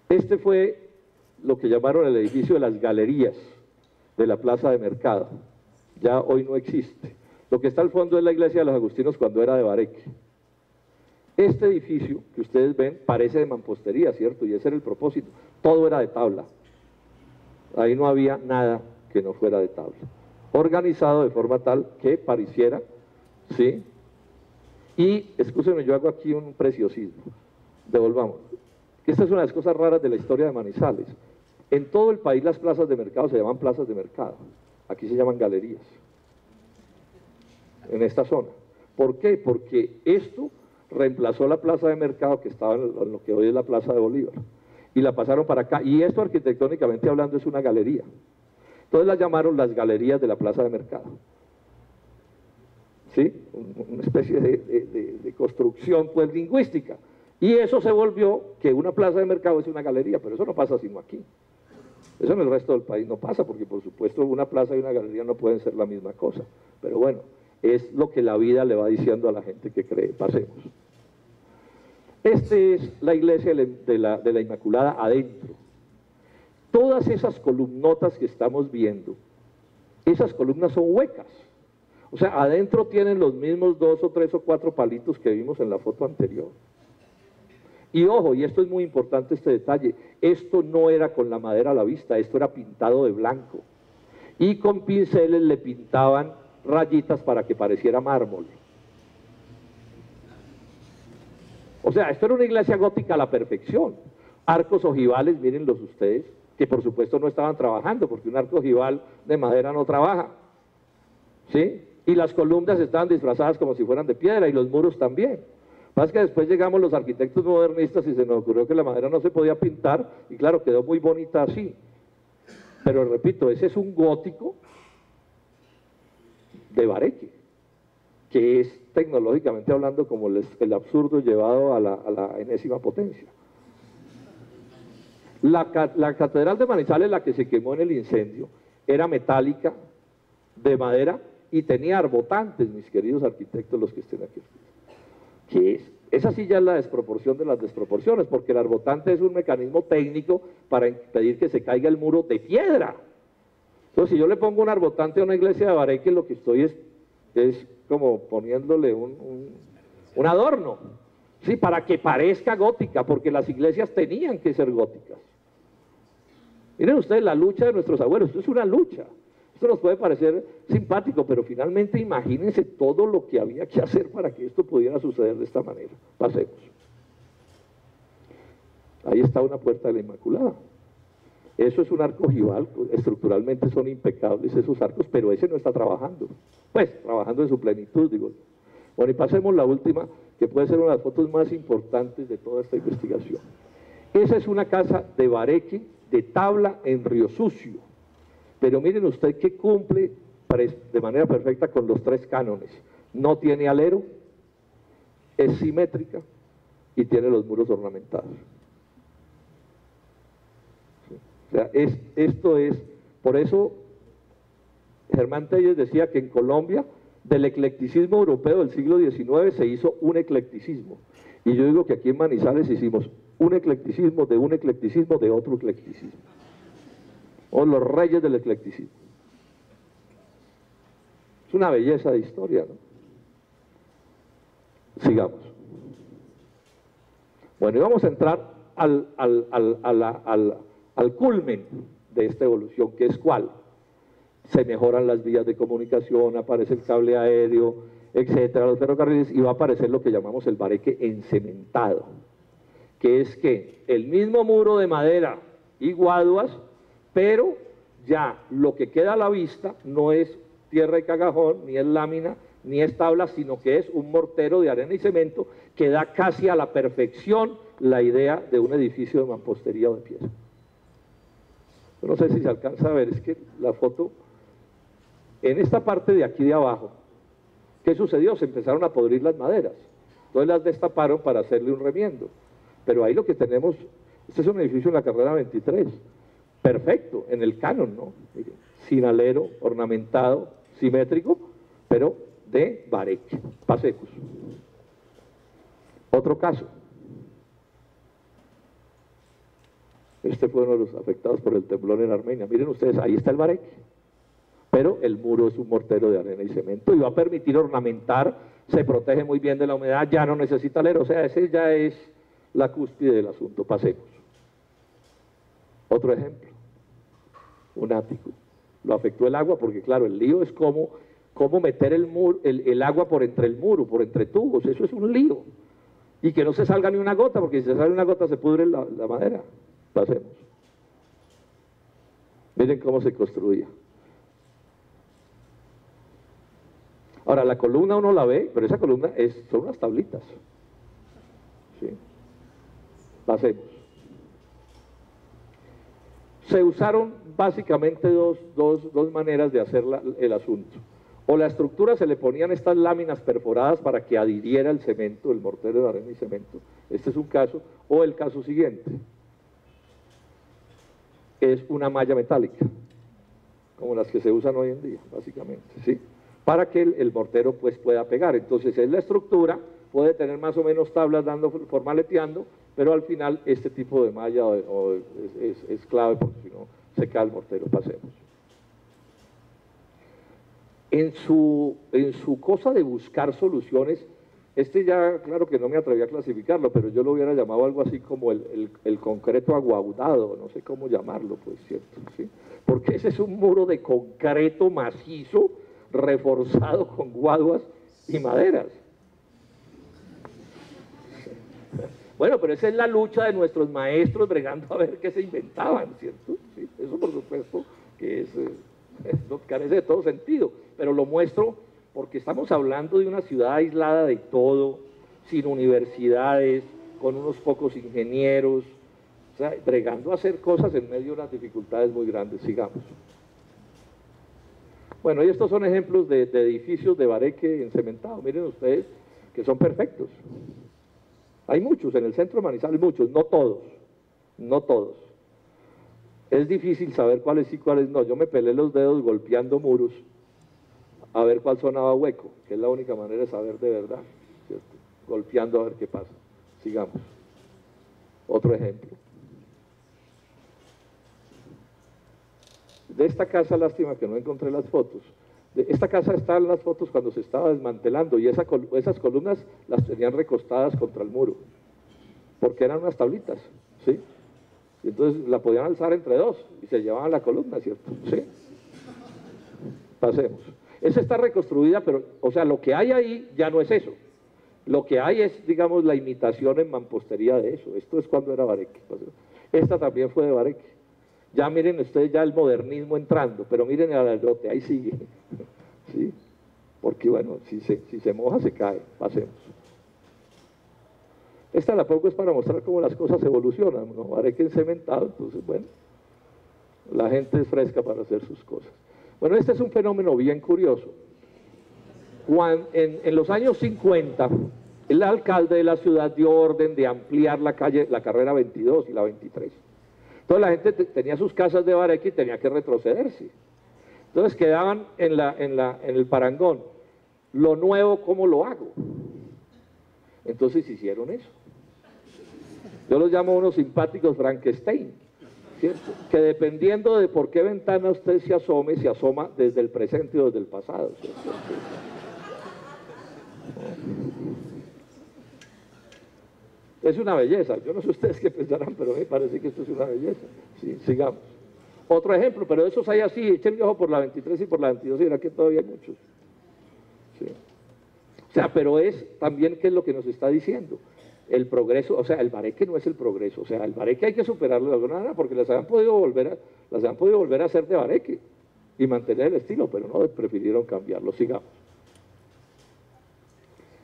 Este fue lo que llamaron el edificio de las galerías de la plaza de mercado. Ya hoy no existe. Lo que está al fondo es la iglesia de los agustinos cuando era de bareque. Este edificio que ustedes ven parece de mampostería, ¿cierto? Y ese era el propósito. Todo era de tabla. Ahí no había nada que no fuera de tabla. Organizado de forma tal que pareciera, ¿sí? Y, excúsenme, yo hago aquí un preciosismo. Devolvamos. Esta es una de las cosas raras de la historia de Manizales. En todo el país las plazas de mercado se llaman plazas de mercado. Aquí se llaman galerías. En esta zona. ¿Por qué? Porque esto reemplazó la plaza de mercado que estaba en lo que hoy es la Plaza de Bolívar, y la pasaron para acá, y esto arquitectónicamente hablando es una galería. Entonces la llamaron las galerías de la Plaza de Mercado. ¿Sí? Una especie de construcción pues lingüística. Y eso se volvió que una plaza de mercado es una galería, pero eso no pasa sino aquí. Eso en el resto del país no pasa, porque por supuesto una plaza y una galería no pueden ser la misma cosa. Pero bueno, es lo que la vida le va diciendo a la gente que cree. Pasemos. Esta es la iglesia de la Inmaculada adentro. Todas esas columnotas que estamos viendo, esas columnas son huecas. O sea, adentro tienen los mismos 2 o 3 o 4 palitos que vimos en la foto anterior. Y ojo, y esto es muy importante, este detalle, esto no era con la madera a la vista, esto era pintado de blanco. Y con pinceles le pintaban rayitas para que pareciera mármol. O sea, esto era una iglesia gótica a la perfección. Arcos ojivales, mírenlos ustedes, que por supuesto no estaban trabajando, porque un arco ojival de madera no trabaja. ¿Sí? Y las columnas estaban disfrazadas como si fueran de piedra, y los muros también. Más que después llegamos los arquitectos modernistas y se nos ocurrió que la madera no se podía pintar, y claro, quedó muy bonita así. Pero repito, ese es un gótico de bareque, que es tecnológicamente hablando como el absurdo llevado a la enésima potencia. La catedral de Manizales, la que se quemó en el incendio, era metálica, de madera, y tenía arbotantes, mis queridos arquitectos, los que estén aquí. ¿Qué es? Esa sí ya es la desproporción de las desproporciones, porque el arbotante es un mecanismo técnico para impedir que se caiga el muro de piedra. Entonces, si yo le pongo un arbotante a una iglesia de bareque, lo que estoy es como poniéndole un adorno, sí, para que parezca gótica, porque las iglesias tenían que ser góticas. Miren ustedes la lucha de nuestros abuelos, esto es una lucha. Esto nos puede parecer simpático, pero finalmente imagínense todo lo que había que hacer para que esto pudiera suceder de esta manera. Pasemos. Ahí está una puerta de la Inmaculada. Eso es un arco ojival, estructuralmente son impecables esos arcos, pero ese no está trabajando. Pues, trabajando en su plenitud, digo. Bueno, y pasemos la última, que puede ser una de las fotos más importantes de toda esta investigación. Esa es una casa de bareque, de tabla en Río Sucio. Pero miren usted que cumple de manera perfecta con los 3 cánones. No tiene alero, es simétrica y tiene los muros ornamentados. ¿Sí? O sea, por eso Germán Telles decía que en Colombia, del eclecticismo europeo del siglo XIX se hizo un eclecticismo. Y yo digo que aquí en Manizales hicimos un eclecticismo de otro eclecticismo. O los reyes del eclecticismo. Es una belleza de historia, ¿no? Sigamos. Bueno, y vamos a entrar al culmen de esta evolución, que es cuál. Se mejoran las vías de comunicación, aparece el cable aéreo, etcétera, los ferrocarriles, y va a aparecer lo que llamamos el bareque encementado, que es que el mismo muro de madera y guaduas, pero ya lo que queda a la vista no es tierra y cagajón, ni es lámina, ni es tabla, sino que es un mortero de arena y cemento que da casi a la perfección la idea de un edificio de mampostería o de piedra. No sé si se alcanza a ver, es que la foto, en esta parte de aquí de abajo, ¿qué sucedió? Se empezaron a podrir las maderas, entonces las destaparon para hacerle un remiendo. Pero ahí lo que tenemos, este es un edificio en la carrera 23, perfecto, en el canon, ¿no? Miren, sin alero, ornamentado, simétrico, pero de bareque. Pasecos. Otro caso. Este fue uno de los afectados por el temblor en Armenia. Miren ustedes, ahí está el bareque. Pero el muro es un mortero de arena y cemento y va a permitir ornamentar, se protege muy bien de la humedad, ya no necesita alero. O sea, ese ya es la cúspide del asunto. Pasecos. Otro ejemplo, un ático. Lo afectó el agua porque, claro, el lío es cómo meter el agua por entre el muro, por entre tubos. Eso es un lío. Y que no se salga ni una gota, porque si se sale una gota se pudre la madera. Pasemos. Miren cómo se construía. Ahora, la columna uno la ve, pero esa columna son unas tablitas. ¿sí? La C. Se usaron básicamente dos maneras de hacer el asunto. O la estructura se le ponían estas láminas perforadas para que adhiriera el cemento, el mortero de arena y cemento. Este es un caso. O el caso siguiente. Es una malla metálica, como las que se usan hoy en día, básicamente, ¿sí? Para que el mortero pues pueda pegar. Entonces es la estructura, puede tener más o menos tablas dando, formaleteando, pero al final este tipo de malla es clave porque si no se cae el mortero. Pasemos. En su cosa de buscar soluciones, este ya claro que no me atreví a clasificarlo, pero yo lo hubiera llamado algo así como el concreto aguaudado, no sé cómo llamarlo, pues cierto, ¿sí? Porque ese es un muro de concreto macizo reforzado con guaduas y maderas. Bueno, pero esa es la lucha de nuestros maestros bregando a ver qué se inventaban, ¿cierto? ¿Sí? Eso por supuesto que carece de todo sentido, pero lo muestro porque estamos hablando de una ciudad aislada de todo, sin universidades, con unos pocos ingenieros, o sea, bregando a hacer cosas en medio de unas dificultades muy grandes. Sigamos. Bueno, y estos son ejemplos de edificios de bareque encementado, miren ustedes, que son perfectos. Hay muchos, en el centro de Manizales muchos, no todos, no todos. Es difícil saber cuáles sí, cuáles no. Yo me pelé los dedos golpeando muros a ver cuál sonaba hueco, que es la única manera de saber de verdad, ¿cierto? Golpeando a ver qué pasa. Sigamos. Otro ejemplo. De esta casa, lástima que no encontré las fotos. De esta casa están las fotos cuando se estaba desmantelando y esas columnas las tenían recostadas contra el muro, porque eran unas tablitas, ¿sí? Y entonces la podían alzar entre dos y se llevaban la columna, ¿cierto? ¿Sí? Pasemos. Esa está reconstruida, pero, o sea, lo que hay ahí ya no es eso. Lo que hay es, digamos, la imitación en mampostería de eso. Esto es cuando era bareque. Esta también fue de bareque. Ya miren ustedes ya el modernismo entrando, pero miren al lote, ahí sigue. ¿Sí? Porque, bueno, si se moja se cae. Pasemos. Esta la pongo es para mostrar cómo las cosas evolucionan, ¿no? Bareque encementado, entonces, bueno, la gente es fresca para hacer sus cosas. Bueno, este es un fenómeno bien curioso. En los años 50, el alcalde de la ciudad dio orden de ampliar la carrera 22 y la 23. Entonces la gente tenía sus casas de bareque y tenía que retrocederse. Entonces quedaban en el parangón. Lo nuevo, ¿cómo lo hago? Entonces hicieron eso. Yo los llamo unos simpáticos Frankenstein, ¿cierto? Que dependiendo de por qué ventana usted se asome, se asoma desde el presente o desde el pasado, ¿cierto? Es una belleza. Yo no sé ustedes qué pensarán, pero me parece que esto es una belleza. Sí, sigamos. Otro ejemplo, pero esos hay así, echen el ojo por la 23 y por la 22, y verá que todavía hay muchos. Sí. O sea, pero es también que es lo que nos está diciendo. El progreso, o sea, el bareque no es el progreso, o sea, el bareque hay que superarlo de alguna manera porque las han podido volver a hacer de bareque y mantener el estilo, pero no, prefirieron cambiarlo. Sigamos.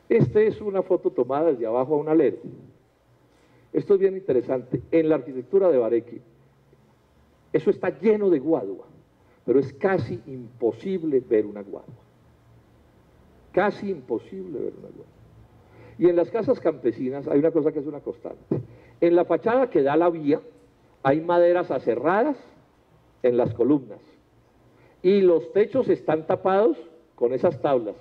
Esta es una foto tomada desde abajo a un alero. Esto es bien interesante. En la arquitectura de bareque, eso está lleno de guadua, pero es casi imposible ver una guadua. Casi imposible ver una guadua. Y en las casas campesinas hay una cosa que es una constante. En la fachada que da la vía hay maderas aserradas en las columnas. Y los techos están tapados con esas tablas.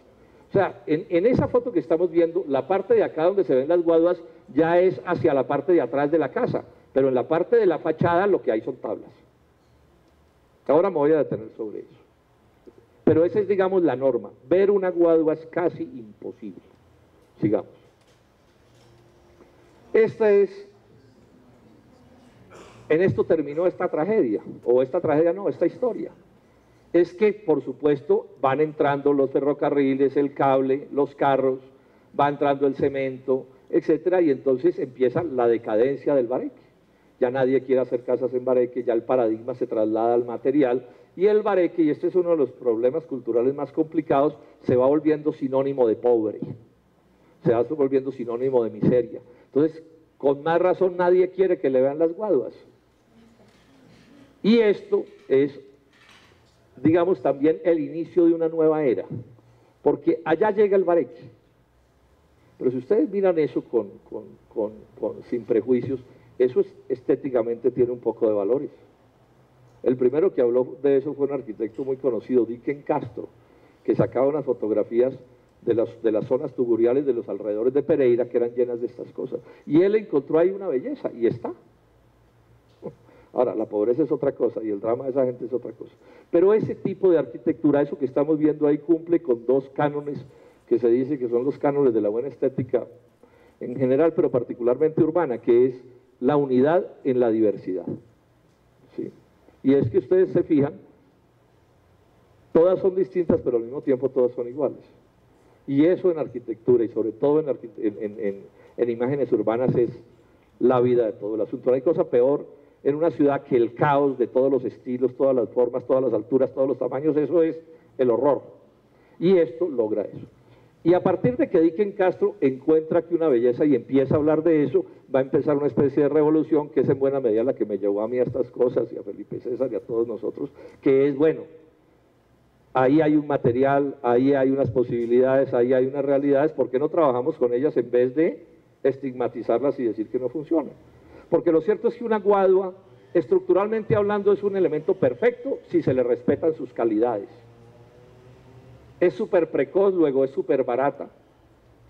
O sea, en esa foto que estamos viendo, la parte de acá donde se ven las guaduas ya es hacia la parte de atrás de la casa. Pero en la parte de la fachada lo que hay son tablas. Ahora me voy a detener sobre eso. Pero esa es, digamos, la norma. Ver una guadua es casi imposible. Sigamos. En esto terminó esta tragedia, o esta tragedia no, esta historia. Es que, por supuesto, van entrando los ferrocarriles, el cable, los carros, va entrando el cemento, etcétera, y entonces empieza la decadencia del bareque. Ya nadie quiere hacer casas en bareque, ya el paradigma se traslada al material, y el bareque, y este es uno de los problemas culturales más complicados, se va volviendo sinónimo de pobre, se va volviendo sinónimo de miseria. Entonces, con más razón nadie quiere que le vean las guaduas. Y esto es, digamos, también el inicio de una nueva era, porque allá llega el bareque. Pero si ustedes miran eso sin prejuicios, eso estéticamente tiene un poco de valores. El primero que habló de eso fue un arquitecto muy conocido, Dickens Castro, que sacaba unas fotografías de las zonas tuguriales de los alrededores de Pereira, que eran llenas de estas cosas. Y él encontró ahí una belleza, y está. Ahora, la pobreza es otra cosa, y el drama de esa gente es otra cosa. Pero ese tipo de arquitectura, eso que estamos viendo ahí, cumple con dos cánones que se dice que son los cánones de la buena estética en general, pero particularmente urbana, que es la unidad en la diversidad. ¿Sí? Y es que ustedes se fijan, todas son distintas, pero al mismo tiempo todas son iguales. Y eso en arquitectura, y sobre todo en imágenes urbanas, es la vida de todo el asunto. No hay cosa peor en una ciudad que el caos de todos los estilos, todas las formas, todas las alturas, todos los tamaños. Eso es el horror. Y esto logra eso. Y a partir de que Dickens Castro encuentra aquí una belleza y empieza a hablar de eso, va a empezar una especie de revolución que es en buena medida la que me llevó a mí a estas cosas, y a Felipe César y a todos nosotros, que es, bueno, ahí hay un material, ahí hay unas posibilidades, ahí hay unas realidades, ¿por qué no trabajamos con ellas en vez de estigmatizarlas y decir que no funcionan? Porque lo cierto es que una guadua, estructuralmente hablando, es un elemento perfecto si se le respetan sus calidades. Es súper precoz, luego es súper barata.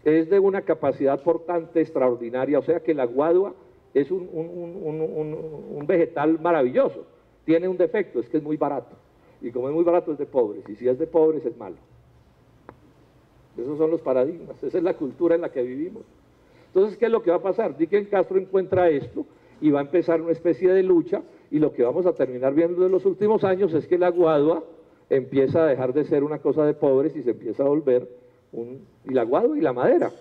Es de una capacidad portante extraordinaria, o sea que la guadua es un vegetal maravilloso. Tiene un defecto, es que es muy barato. Y como es muy barato es de pobres, y si es de pobres es malo. Esos son los paradigmas, esa es la cultura en la que vivimos. Entonces, ¿qué es lo que va a pasar? Dickens Castro encuentra esto y va a empezar una especie de lucha, y lo que vamos a terminar viendo en los últimos años es que la guadua empieza a dejar de ser una cosa de pobres y se empieza a volver la guadua y la madera,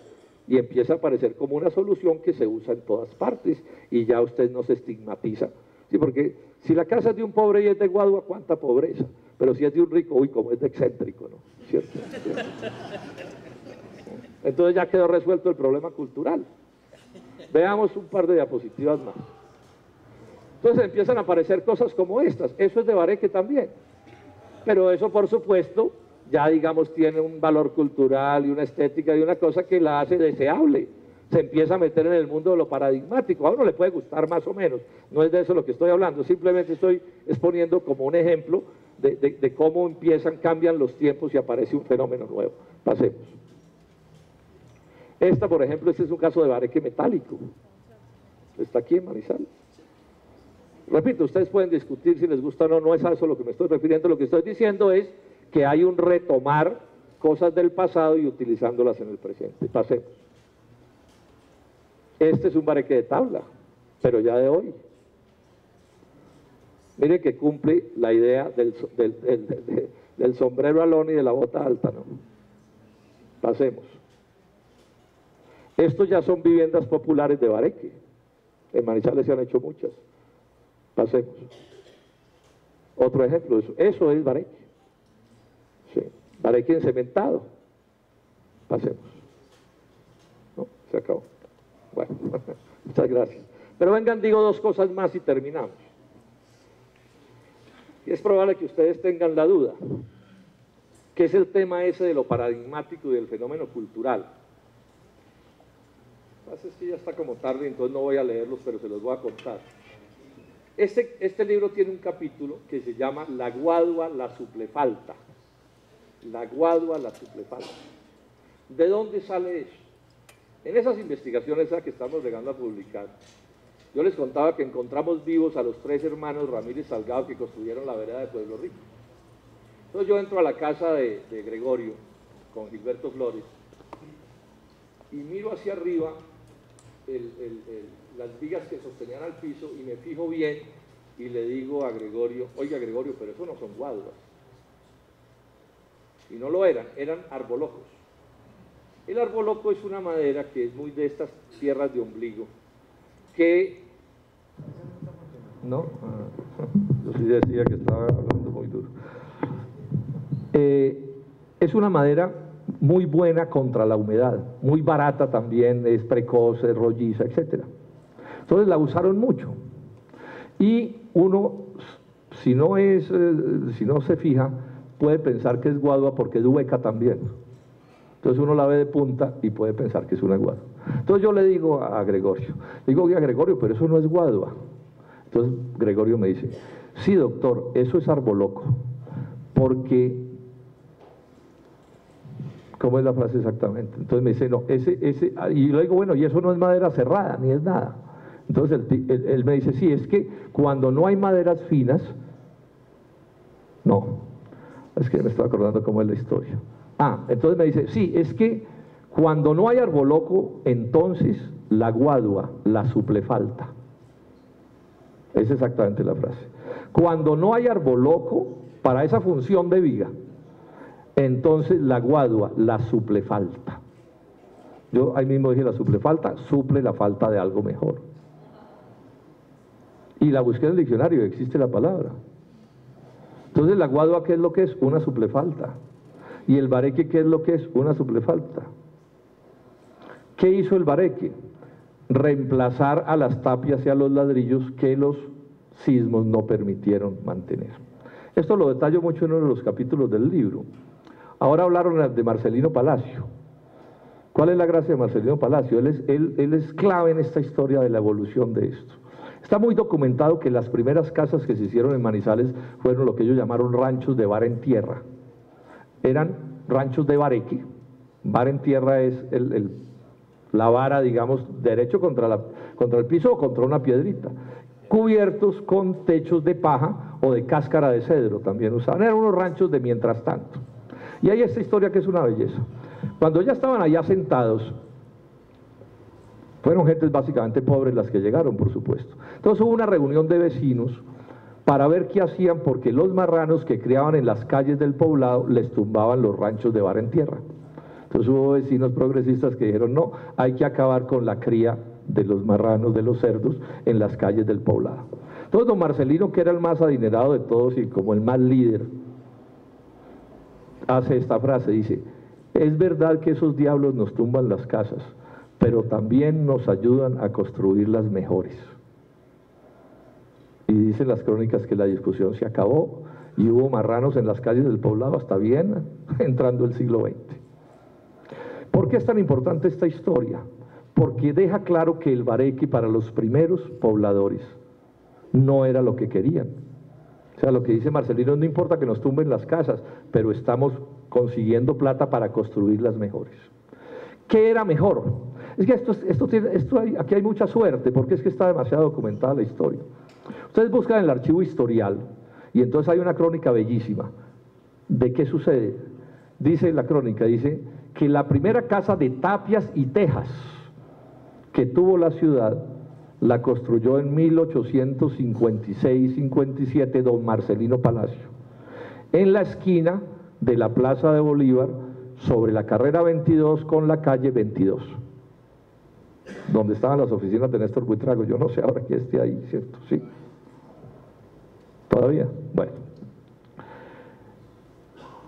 y empieza a aparecer como una solución que se usa en todas partes, y ya usted no se estigmatiza. Sí, porque si la casa es de un pobre y es de guadua, ¿cuánta pobreza? Pero si es de un rico, uy, como es de excéntrico, ¿no? ¿Cierto? Entonces ya quedó resuelto el problema cultural. Veamos un par de diapositivas más. Entonces empiezan a aparecer cosas como estas. Eso es de bareque también. Pero eso, por supuesto, ya digamos tiene un valor cultural y una estética y una cosa que la hace deseable. Se empieza a meter en el mundo de lo paradigmático. A uno le puede gustar más o menos, no es de eso lo que estoy hablando, simplemente estoy exponiendo como un ejemplo de cómo cambian los tiempos y aparece un fenómeno nuevo. Pasemos. Esta, por ejemplo, este es un caso de bareque metálico. Está aquí en Manizales. Repito, ustedes pueden discutir si les gusta o no, no es a eso lo que me estoy refiriendo, lo que estoy diciendo es que hay un retomar cosas del pasado y utilizándolas en el presente. Pasemos. Este es un bareque de tabla, pero ya de hoy. Miren que cumple la idea del sombrero alón y de la bota alta, ¿no? Pasemos. Estos ya son viviendas populares de bareque. En Manizales se han hecho muchas. Pasemos. Otro ejemplo, eso es bareque. Sí, bareque encementado. Pasemos. No, se acabó. Bueno, muchas gracias. Pero vengan, digo dos cosas más y terminamos. Y es probable que ustedes tengan la duda, que es el tema ese de lo paradigmático y del fenómeno cultural. Lo que pasa es que ya está como tarde, entonces no voy a leerlos, pero se los voy a contar. Este libro tiene un capítulo que se llama La guadua, la suplefalta. La guadua, la suplefalta. ¿De dónde sale eso? En esas investigaciones a que estamos llegando a publicar, yo les contaba que encontramos vivos a los tres hermanos Ramírez Salgado que construyeron la vereda de Pueblo Rico. Entonces yo entro a la casa de Gregorio con Gilberto Flores y miro hacia arriba las vigas que sostenían al piso y me fijo bien y le digo a Gregorio, oiga Gregorio, pero eso no son guaduas. Y no lo eran, eran arbolojos. El arboloco es una madera que es muy de estas tierras de ombligo, que... ¿No? Yo sí decía que estaba hablando muy duro. Es una madera muy buena contra la humedad, muy barata también, es precoz, es rolliza, etc. Entonces la usaron mucho. Y uno, si no se fija, puede pensar que es guadua porque es hueca también. Entonces uno la ve de punta y puede pensar que es una guadua. Entonces yo le digo a Gregorio, pero eso no es guadua. Entonces Gregorio me dice, sí doctor, eso es arboloco, porque... ¿Cómo es la frase exactamente? Entonces me dice, no, y yo le digo, bueno, y eso no es madera cerrada, ni es nada. Entonces él me dice, sí, es que cuando no hay maderas finas, no, es que me estoy acordando cómo es la historia. Ah, entonces me dice, sí, es que cuando no hay arboloco, entonces la guadua, la suplefalta. Es exactamente la frase. Cuando no hay arboloco, para esa función de viga, entonces la guadua, la suple falta. Yo ahí mismo dije la suple falta, suple la falta de algo mejor. Y la busqué en el diccionario, existe la palabra. Entonces la guadua, ¿qué es lo que es? Una suple falta. Y el bareque, ¿qué es lo que es? Una suple falta. ¿Qué hizo el bareque? Reemplazar a las tapias y a los ladrillos que los sismos no permitieron mantener. Esto lo detallo mucho en uno de los capítulos del libro. Ahora hablaron de Marcelino Palacio. ¿Cuál es la gracia de Marcelino Palacio? Él es clave en esta historia de la evolución de esto. Está muy documentado que las primeras casas que se hicieron en Manizales fueron lo que ellos llamaron ranchos de bar en tierra. Eran ranchos de bareque. Bar en tierra es la vara, digamos, derecho contra el piso o contra una piedrita, cubiertos con techos de paja o de cáscara de cedro también usaban. Eran unos ranchos de mientras tanto. Y hay esta historia que es una belleza. Cuando ya estaban allá sentados, fueron gentes básicamente pobres las que llegaron, por supuesto. Entonces hubo una reunión de vecinos para ver qué hacían, porque los marranos que criaban en las calles del poblado les tumbaban los ranchos de vara en tierra. Entonces hubo vecinos progresistas que dijeron, no, hay que acabar con la cría de los marranos, de los cerdos, en las calles del poblado. Entonces don Marcelino, que era el más adinerado de todos y como el más líder, hace esta frase, dice, es verdad que esos diablos nos tumban las casas, pero también nos ayudan a construir las mejores. Y dicen las crónicas que la discusión se acabó y hubo marranos en las calles del poblado hasta Viena, entrando el siglo XX. ¿Por qué es tan importante esta historia? Porque deja claro que el bareque para los primeros pobladores no era lo que querían. O sea, lo que dice Marcelino, no importa que nos tumben las casas, pero estamos consiguiendo plata para construir las mejores. ¿Qué era mejor? Es que aquí hay mucha suerte, porque es que está demasiado documentada la historia. Ustedes buscan en el archivo historial, y entonces hay una crónica bellísima. ¿De qué sucede? Dice la crónica, dice que la primera casa de tapias y tejas que tuvo la ciudad, la construyó en 1856-57 don Marcelino Palacio, en la esquina de la Plaza de Bolívar, sobre la carrera 22 con la calle 22, donde estaban las oficinas de Néstor Buitrago. Yo no sé ahora que esté ahí, ¿cierto? Sí. ¿Todavía? Bueno.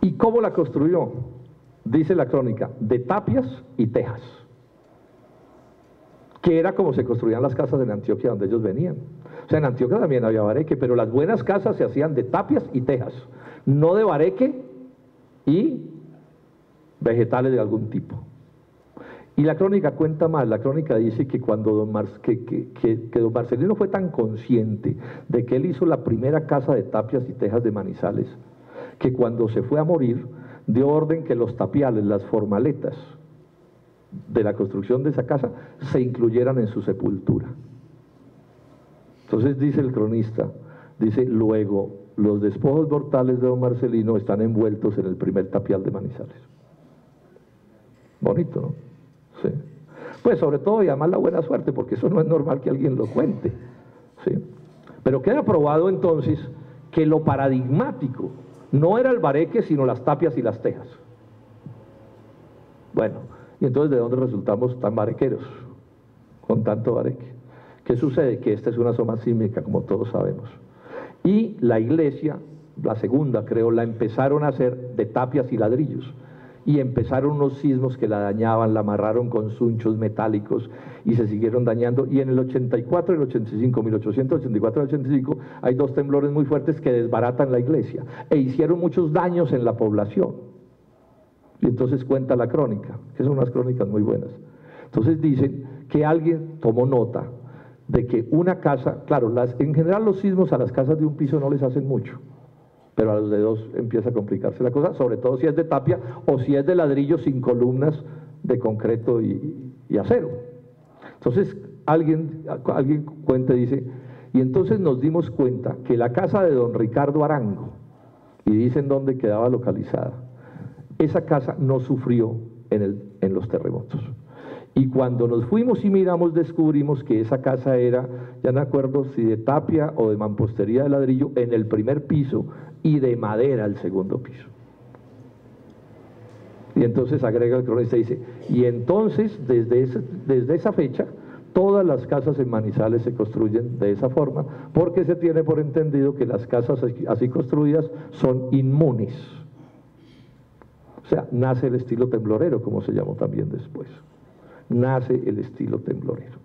¿Y cómo la construyó? Dice la crónica, de tapias y tejas, que era como se construían las casas en Antioquia, donde ellos venían. O sea, en Antioquia también había bareque, pero las buenas casas se hacían de tapias y tejas, no de bareque y vegetales de algún tipo. Y la crónica cuenta más, la crónica dice que cuando don Marcelino fue tan consciente de que él hizo la primera casa de tapias y tejas de Manizales, que cuando se fue a morir, dio orden que los tapiales, las formaletas de la construcción de esa casa, se incluyeran en su sepultura. Entonces dice el cronista, dice, luego los despojos mortales de don Marcelino están envueltos en el primer tapial de Manizales. Bonito, ¿no? Sí. Pues sobre todo, y además la buena suerte, porque eso no es normal que alguien lo cuente. Sí. Pero queda probado entonces que lo paradigmático no era el bareque, sino las tapias y las tejas. Bueno, y entonces, ¿de dónde resultamos tan barequeros? Con tanto bareque. ¿Qué sucede? Que esta es una zona sísmica, como todos sabemos. Y la iglesia, la segunda creo, la empezaron a hacer de tapias y ladrillos. y empezaron unos sismos que la dañaban, la amarraron con sunchos metálicos y se siguieron dañando. Y en el 84, el 85, 1884, el 85, hay dos temblores muy fuertes que desbaratan la iglesia e hicieron muchos daños en la población. Y entonces cuenta la crónica, que son unas crónicas muy buenas. Entonces dicen que alguien tomó nota de que una casa, claro, en general los sismos a las casas de un piso no les hacen mucho, pero a los de dos empieza a complicarse la cosa, sobre todo si es de tapia o si es de ladrillo sin columnas de concreto y acero. Entonces alguien cuenta y dice, y entonces nos dimos cuenta que la casa de don Ricardo Arango, y dicen dónde quedaba localizada, esa casa no sufrió en los terremotos. Y cuando nos fuimos y miramos, descubrimos que esa casa era, ya no acuerdo si de tapia o de mampostería de ladrillo, en el primer piso y de madera al segundo piso. Y entonces agrega el cronista y dice, y entonces desde esa fecha todas las casas en Manizales se construyen de esa forma, porque se tiene por entendido que las casas así construidas son inmunes. O sea, nace el estilo temblorero, como se llamó también después. Nace el estilo temblorero.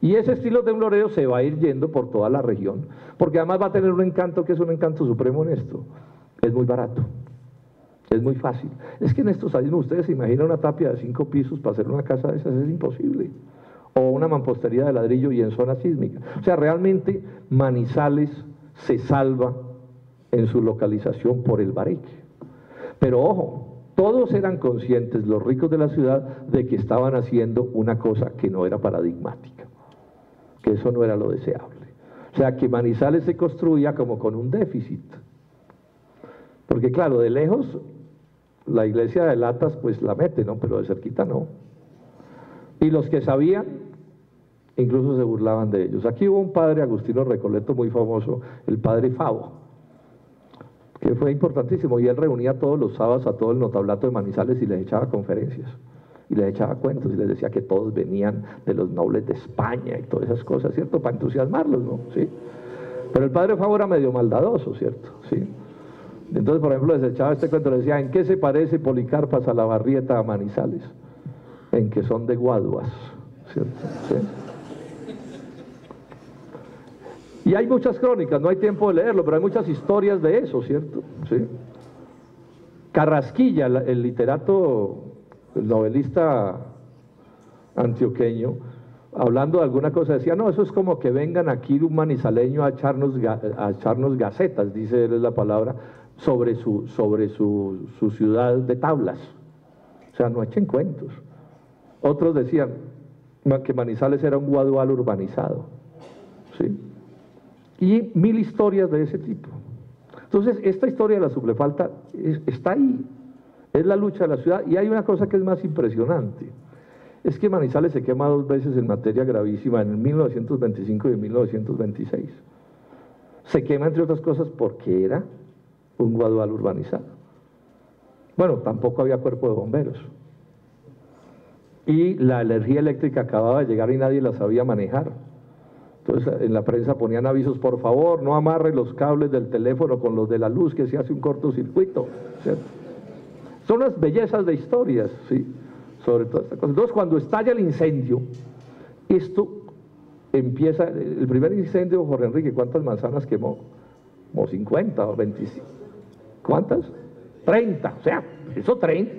Y ese estilo temblorero se va a ir yendo por toda la región, porque además va a tener un encanto que es un encanto supremo en esto. Es muy barato, es muy fácil. Es que en estos años ustedes se imaginan una tapia de 5 pisos para hacer una casa de esas, es imposible. O una mampostería de ladrillo y en zona sísmica. O sea, realmente Manizales se salva en su localización por el bareque. Pero ojo, todos eran conscientes, los ricos de la ciudad, de que estaban haciendo una cosa que no era paradigmática, que eso no era lo deseable. O sea, que Manizales se construía como con un déficit. Porque claro, de lejos la iglesia de Latas pues la mete, ¿no? Pero de cerquita no. Y los que sabían, incluso se burlaban de ellos. Aquí hubo un padre, Agustino Recoleto, muy famoso, el padre Favo, que fue importantísimo, y él reunía todos los sábados a todo el notablato de Manizales y les echaba conferencias, y les echaba cuentos, y les decía que todos venían de los nobles de España y todas esas cosas, ¿cierto? Para entusiasmarlos, ¿no? ¿Sí? Pero el padre Favo era medio maldadoso, ¿cierto? ¿Sí? Entonces, por ejemplo, les echaba este cuento, les decía, ¿en qué se parece Policarpa Salabarrieta a Manizales? En que son de Guaduas, ¿cierto? ¿Sí? Y hay muchas crónicas, no hay tiempo de leerlo, pero hay muchas historias de eso, ¿cierto? ¿Sí? Carrasquilla, el literato, el novelista antioqueño, hablando de alguna cosa, decía, no, eso es como que vengan aquí un manizaleño a echarnos gacetas, dice él, es la palabra, sobre su ciudad de tablas. O sea, no echen cuentos. Otros decían que Manizales era un Guadual urbanizado, ¿sí? Y 1000 historias de ese tipo. Entonces, esta historia de la sublefalta está ahí, es la lucha de la ciudad. Y hay una cosa que es más impresionante, es que Manizales se quema 2 veces en materia gravísima, en 1925 y en 1926. Se quema, entre otras cosas, porque era un Guadual urbanizado. Bueno, tampoco había cuerpo de bomberos. Y la energía eléctrica acababa de llegar y nadie la sabía manejar. Entonces en la prensa ponían avisos, por favor, no amarre los cables del teléfono con los de la luz, que se hace un cortocircuito, ¿cierto? Son las bellezas de historias, ¿sí? Sobre toda esta cosa. Entonces, cuando estalla el incendio, esto empieza, el primer incendio, Jorge Enrique, ¿cuántas manzanas quemó? Como 50 o 25. ¿Cuántas? 30, o sea, eso 30.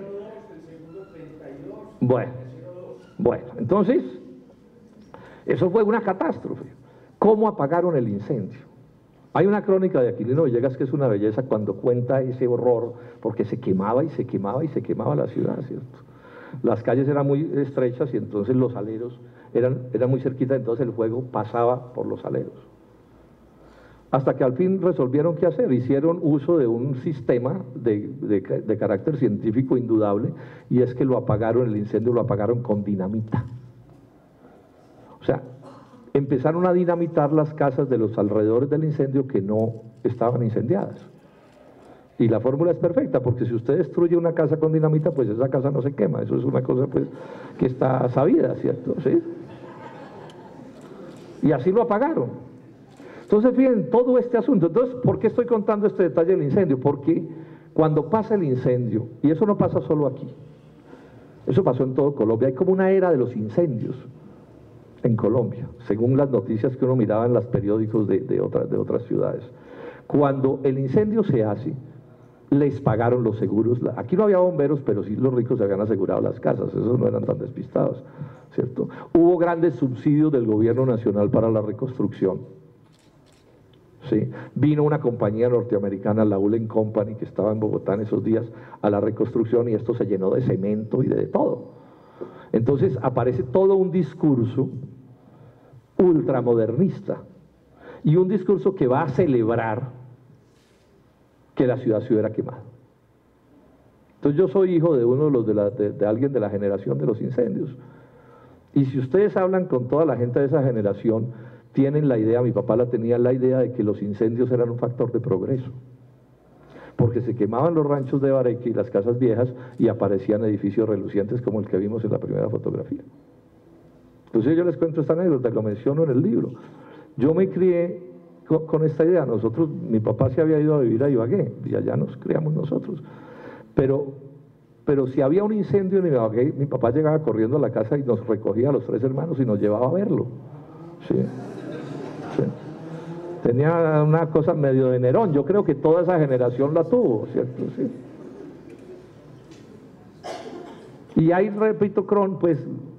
Bueno, entonces, eso fue una catástrofe. ¿Cómo apagaron el incendio? Hay una crónica de Aquilino Villegas que es una belleza cuando cuenta ese horror, porque se quemaba y se quemaba y se quemaba la ciudad, ¿cierto? Las calles eran muy estrechas y entonces los aleros eran muy cerquita, entonces el fuego pasaba por los aleros. Hasta que al fin resolvieron qué hacer, hicieron uso de un sistema de carácter científico indudable, y es que lo apagaron, el incendio lo apagaron con dinamita. O sea, empezaron a dinamitar las casas de los alrededores del incendio que no estaban incendiadas. Y la fórmula es perfecta, porque si usted destruye una casa con dinamita, pues esa casa no se quema. Eso es una cosa pues que está sabida, ¿cierto? ¿Sí? Y así lo apagaron. Entonces, fíjense, todo este asunto. Entonces, ¿por qué estoy contando este detalle del incendio? Porque cuando pasa el incendio, y eso no pasa solo aquí, Eso pasó en todo Colombia. Hay como una era de los incendios en Colombia, según las noticias que uno miraba en los periódicos de otras ciudades. Cuando el incendio se hace, les pagaron los seguros. Aquí no había bomberos, pero sí los ricos se habían asegurado las casas. Esos no eran tan despistados, ¿cierto? Hubo grandes subsidios del gobierno nacional para la reconstrucción. Sí. Vino una compañía norteamericana, la Ulen Company, que estaba en Bogotá en esos días, a la reconstrucción, y esto se llenó de cemento y de todo. Entonces aparece todo un discurso ultramodernista y un discurso que va a celebrar que la ciudad se hubiera quemado. Entonces, yo soy hijo de uno de los de alguien de la generación de los incendios, y si ustedes hablan con toda la gente de esa generación, tienen la idea, mi papá la tenía, la idea de que los incendios eran un factor de progreso, porque se quemaban los ranchos de Bareque y las casas viejas y aparecían edificios relucientes como el que vimos en la primera fotografía. Entonces yo les cuento esta anécdota, lo menciono en el libro. Yo me crié con esta idea. Nosotros, mi papá se había ido a vivir a Ibagué y allá nos criamos nosotros, pero si había un incendio en Ibagué, mi papá llegaba corriendo a la casa y nos recogía a los tres hermanos y nos llevaba a verlo. Sí. Sí. Tenía una cosa medio de Nerón. Yo creo que toda esa generación la tuvo, ¿cierto? Sí. Y hay, repito,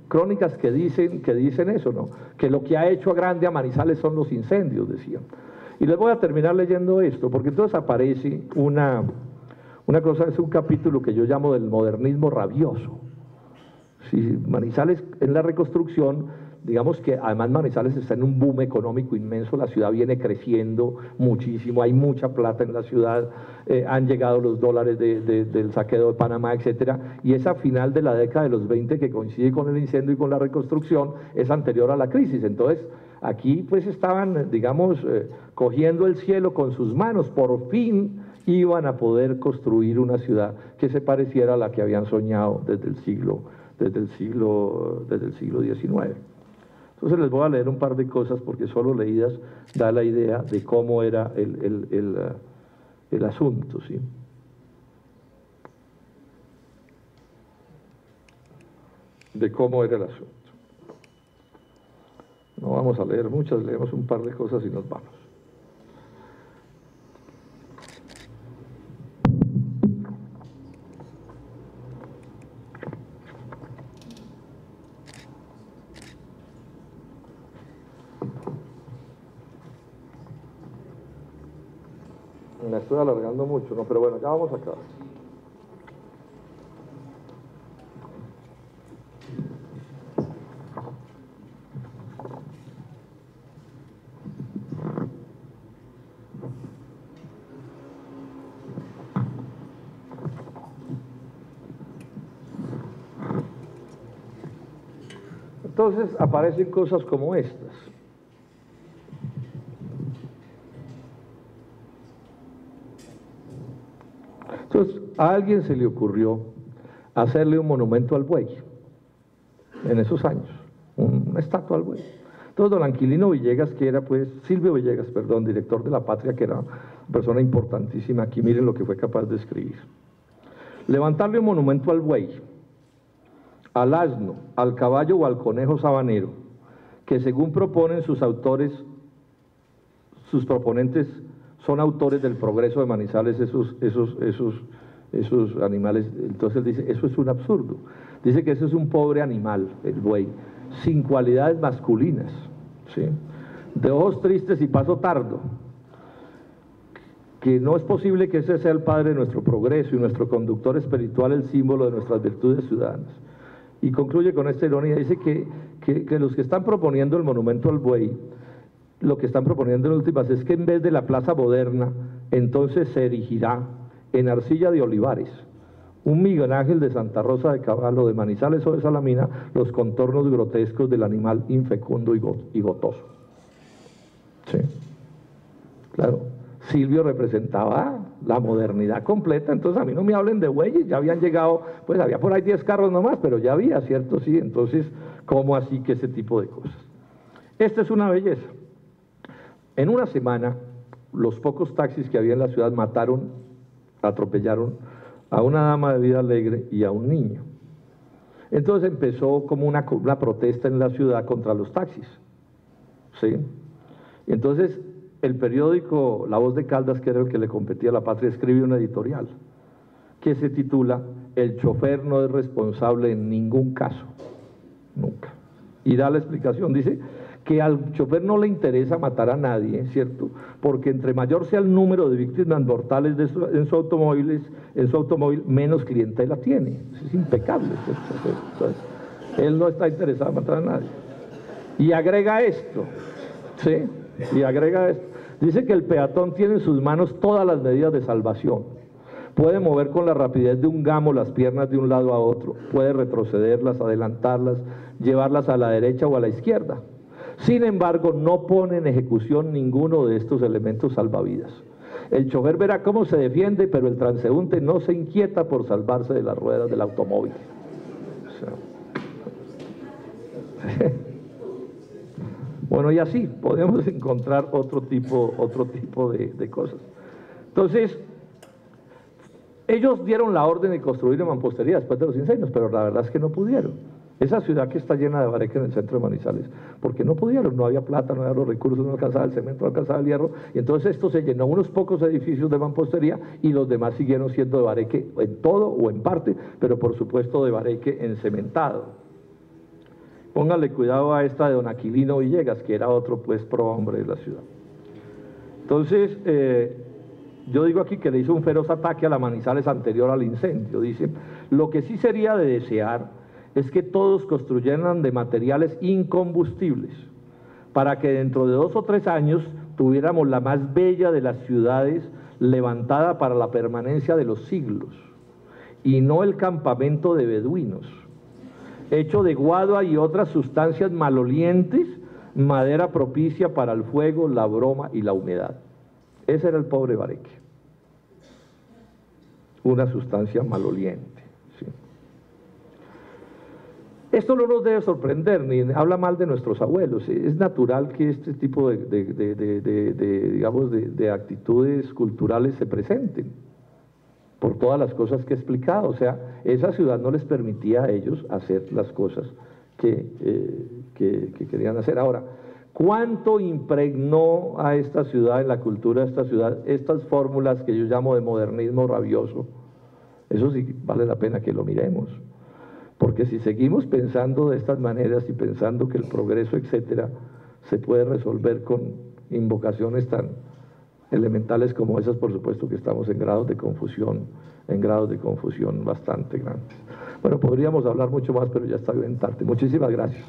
crónicas que dicen eso, ¿no? Que lo que ha hecho a grande a Manizales son los incendios, decían. Y les voy a terminar leyendo esto, porque entonces aparece una cosa, es un capítulo que yo llamo del modernismo rabioso. Sí, Manizales en la reconstrucción. Digamos que además Manizales está en un boom económico inmenso, la ciudad viene creciendo muchísimo, hay mucha plata en la ciudad, han llegado los dólares del saqueo de Panamá, etcétera, y esa final de la década de los 20 que coincide con el incendio y con la reconstrucción es anterior a la crisis. Entonces aquí pues estaban, digamos, cogiendo el cielo con sus manos, por fin iban a poder construir una ciudad que se pareciera a la que habían soñado desde el siglo XIX. Entonces les voy a leer un par de cosas, porque solo leídas da la idea de cómo era el asunto, ¿sí? De cómo era el asunto. No vamos a leer muchas, leemos un par de cosas y nos vamos. Me estoy alargando mucho, ¿no? Pero bueno, ya vamos acá. Entonces aparecen cosas como estas. Entonces, a alguien se le ocurrió hacerle un monumento al buey en esos años, una estatua al buey. Entonces, don Aquilino Villegas, que era pues, Silvio Villegas, perdón, director de La Patria, que era una persona importantísima aquí, miren lo que fue capaz de escribir. Levantarle un monumento al buey, al asno, al caballo o al conejo sabanero, que según proponen sus autores, sus proponentes, son autores del progreso de Manizales, esos animales. Entonces él dice, eso es un absurdo. Dice que eso es un pobre animal, el buey, sin cualidades masculinas, ¿sí? De ojos tristes y paso tardo, que no es posible que ese sea el padre de nuestro progreso y nuestro conductor espiritual, el símbolo de nuestras virtudes ciudadanas. Y concluye con esta ironía, dice que los que están proponiendo el monumento al buey, lo que están proponiendo en últimas es que en vez de la plaza moderna, entonces se erigirá en arcilla de olivares, un Miguel Ángel de Santa Rosa de Caballo, de Manizales o de Salamina, los contornos grotescos del animal infecundo y gotoso. Sí, claro, Silvio representaba la modernidad completa, entonces a mí no me hablen de bueyes, ya habían llegado, pues había por ahí 10 carros nomás, pero ya había, ¿cierto? Sí, entonces, ¿cómo así que ese tipo de cosas? Esta es una belleza. En una semana, los pocos taxis que había en la ciudad mataron, atropellaron a una dama de vida alegre y a un niño. Entonces empezó como una protesta en la ciudad contra los taxis, ¿sí? Entonces el periódico La Voz de Caldas, que era el que le competía a La Patria, escribe un editorial que se titula "El chofer no es responsable en ningún caso, nunca". Y da la explicación, dice que al chofer no le interesa matar a nadie, ¿cierto? Porque entre mayor sea el número de víctimas mortales en su automóvil, menos clientela tiene. Es impecable, ¿cierto? Entonces, él no está interesado en matar a nadie. Y agrega esto, ¿sí? Y agrega esto. Dice que el peatón tiene en sus manos todas las medidas de salvación. Puede mover con la rapidez de un gamo las piernas de un lado a otro, puede retrocederlas, adelantarlas, llevarlas a la derecha o a la izquierda. Sin embargo, no pone en ejecución ninguno de estos elementos salvavidas. El chofer verá cómo se defiende, pero el transeúnte no se inquieta por salvarse de las ruedas del automóvil. Bueno, y así podemos encontrar otro tipo de cosas. Entonces, ellos dieron la orden de construir en mampostería después de los incendios, pero la verdad es que no pudieron. Esa ciudad que está llena de bareques en el centro de Manizales, porque no pudieron, no había plata, no había los recursos, no alcanzaba el cemento, no alcanzaba el hierro, y entonces esto se llenó unos pocos edificios de mampostería y los demás siguieron siendo de bareque en todo o en parte, pero por supuesto de bareque encementado. Póngale cuidado a esta de don Aquilino Villegas, que era otro pues prohombre de la ciudad. Entonces, yo digo aquí que le hizo un feroz ataque a la Manizales anterior al incendio. Dice, lo que sí sería de desear es que todos construyeran de materiales incombustibles para que dentro de 2 o 3 años tuviéramos la más bella de las ciudades levantada para la permanencia de los siglos y no el campamento de beduinos, hecho de guadua y otras sustancias malolientes, madera propicia para el fuego, la broma y la humedad. Ese era el pobre bareque, una sustancia maloliente, ¿sí? Esto no nos debe sorprender, ni habla mal de nuestros abuelos. Es natural que este tipo de actitudes culturales se presenten, por todas las cosas que he explicado. O sea, esa ciudad no les permitía a ellos hacer las cosas que querían hacer. Ahora, ¿cuánto impregnó a esta ciudad, en la cultura de esta ciudad, estas fórmulas que yo llamo de modernismo rabioso? Eso sí vale la pena que lo miremos, porque si seguimos pensando de estas maneras y pensando que el progreso, etcétera, se puede resolver con invocaciones tan elementales como esas, por supuesto que estamos en grados de confusión bastante grandes. Bueno, podríamos hablar mucho más, pero ya está bien tarde. Muchísimas gracias.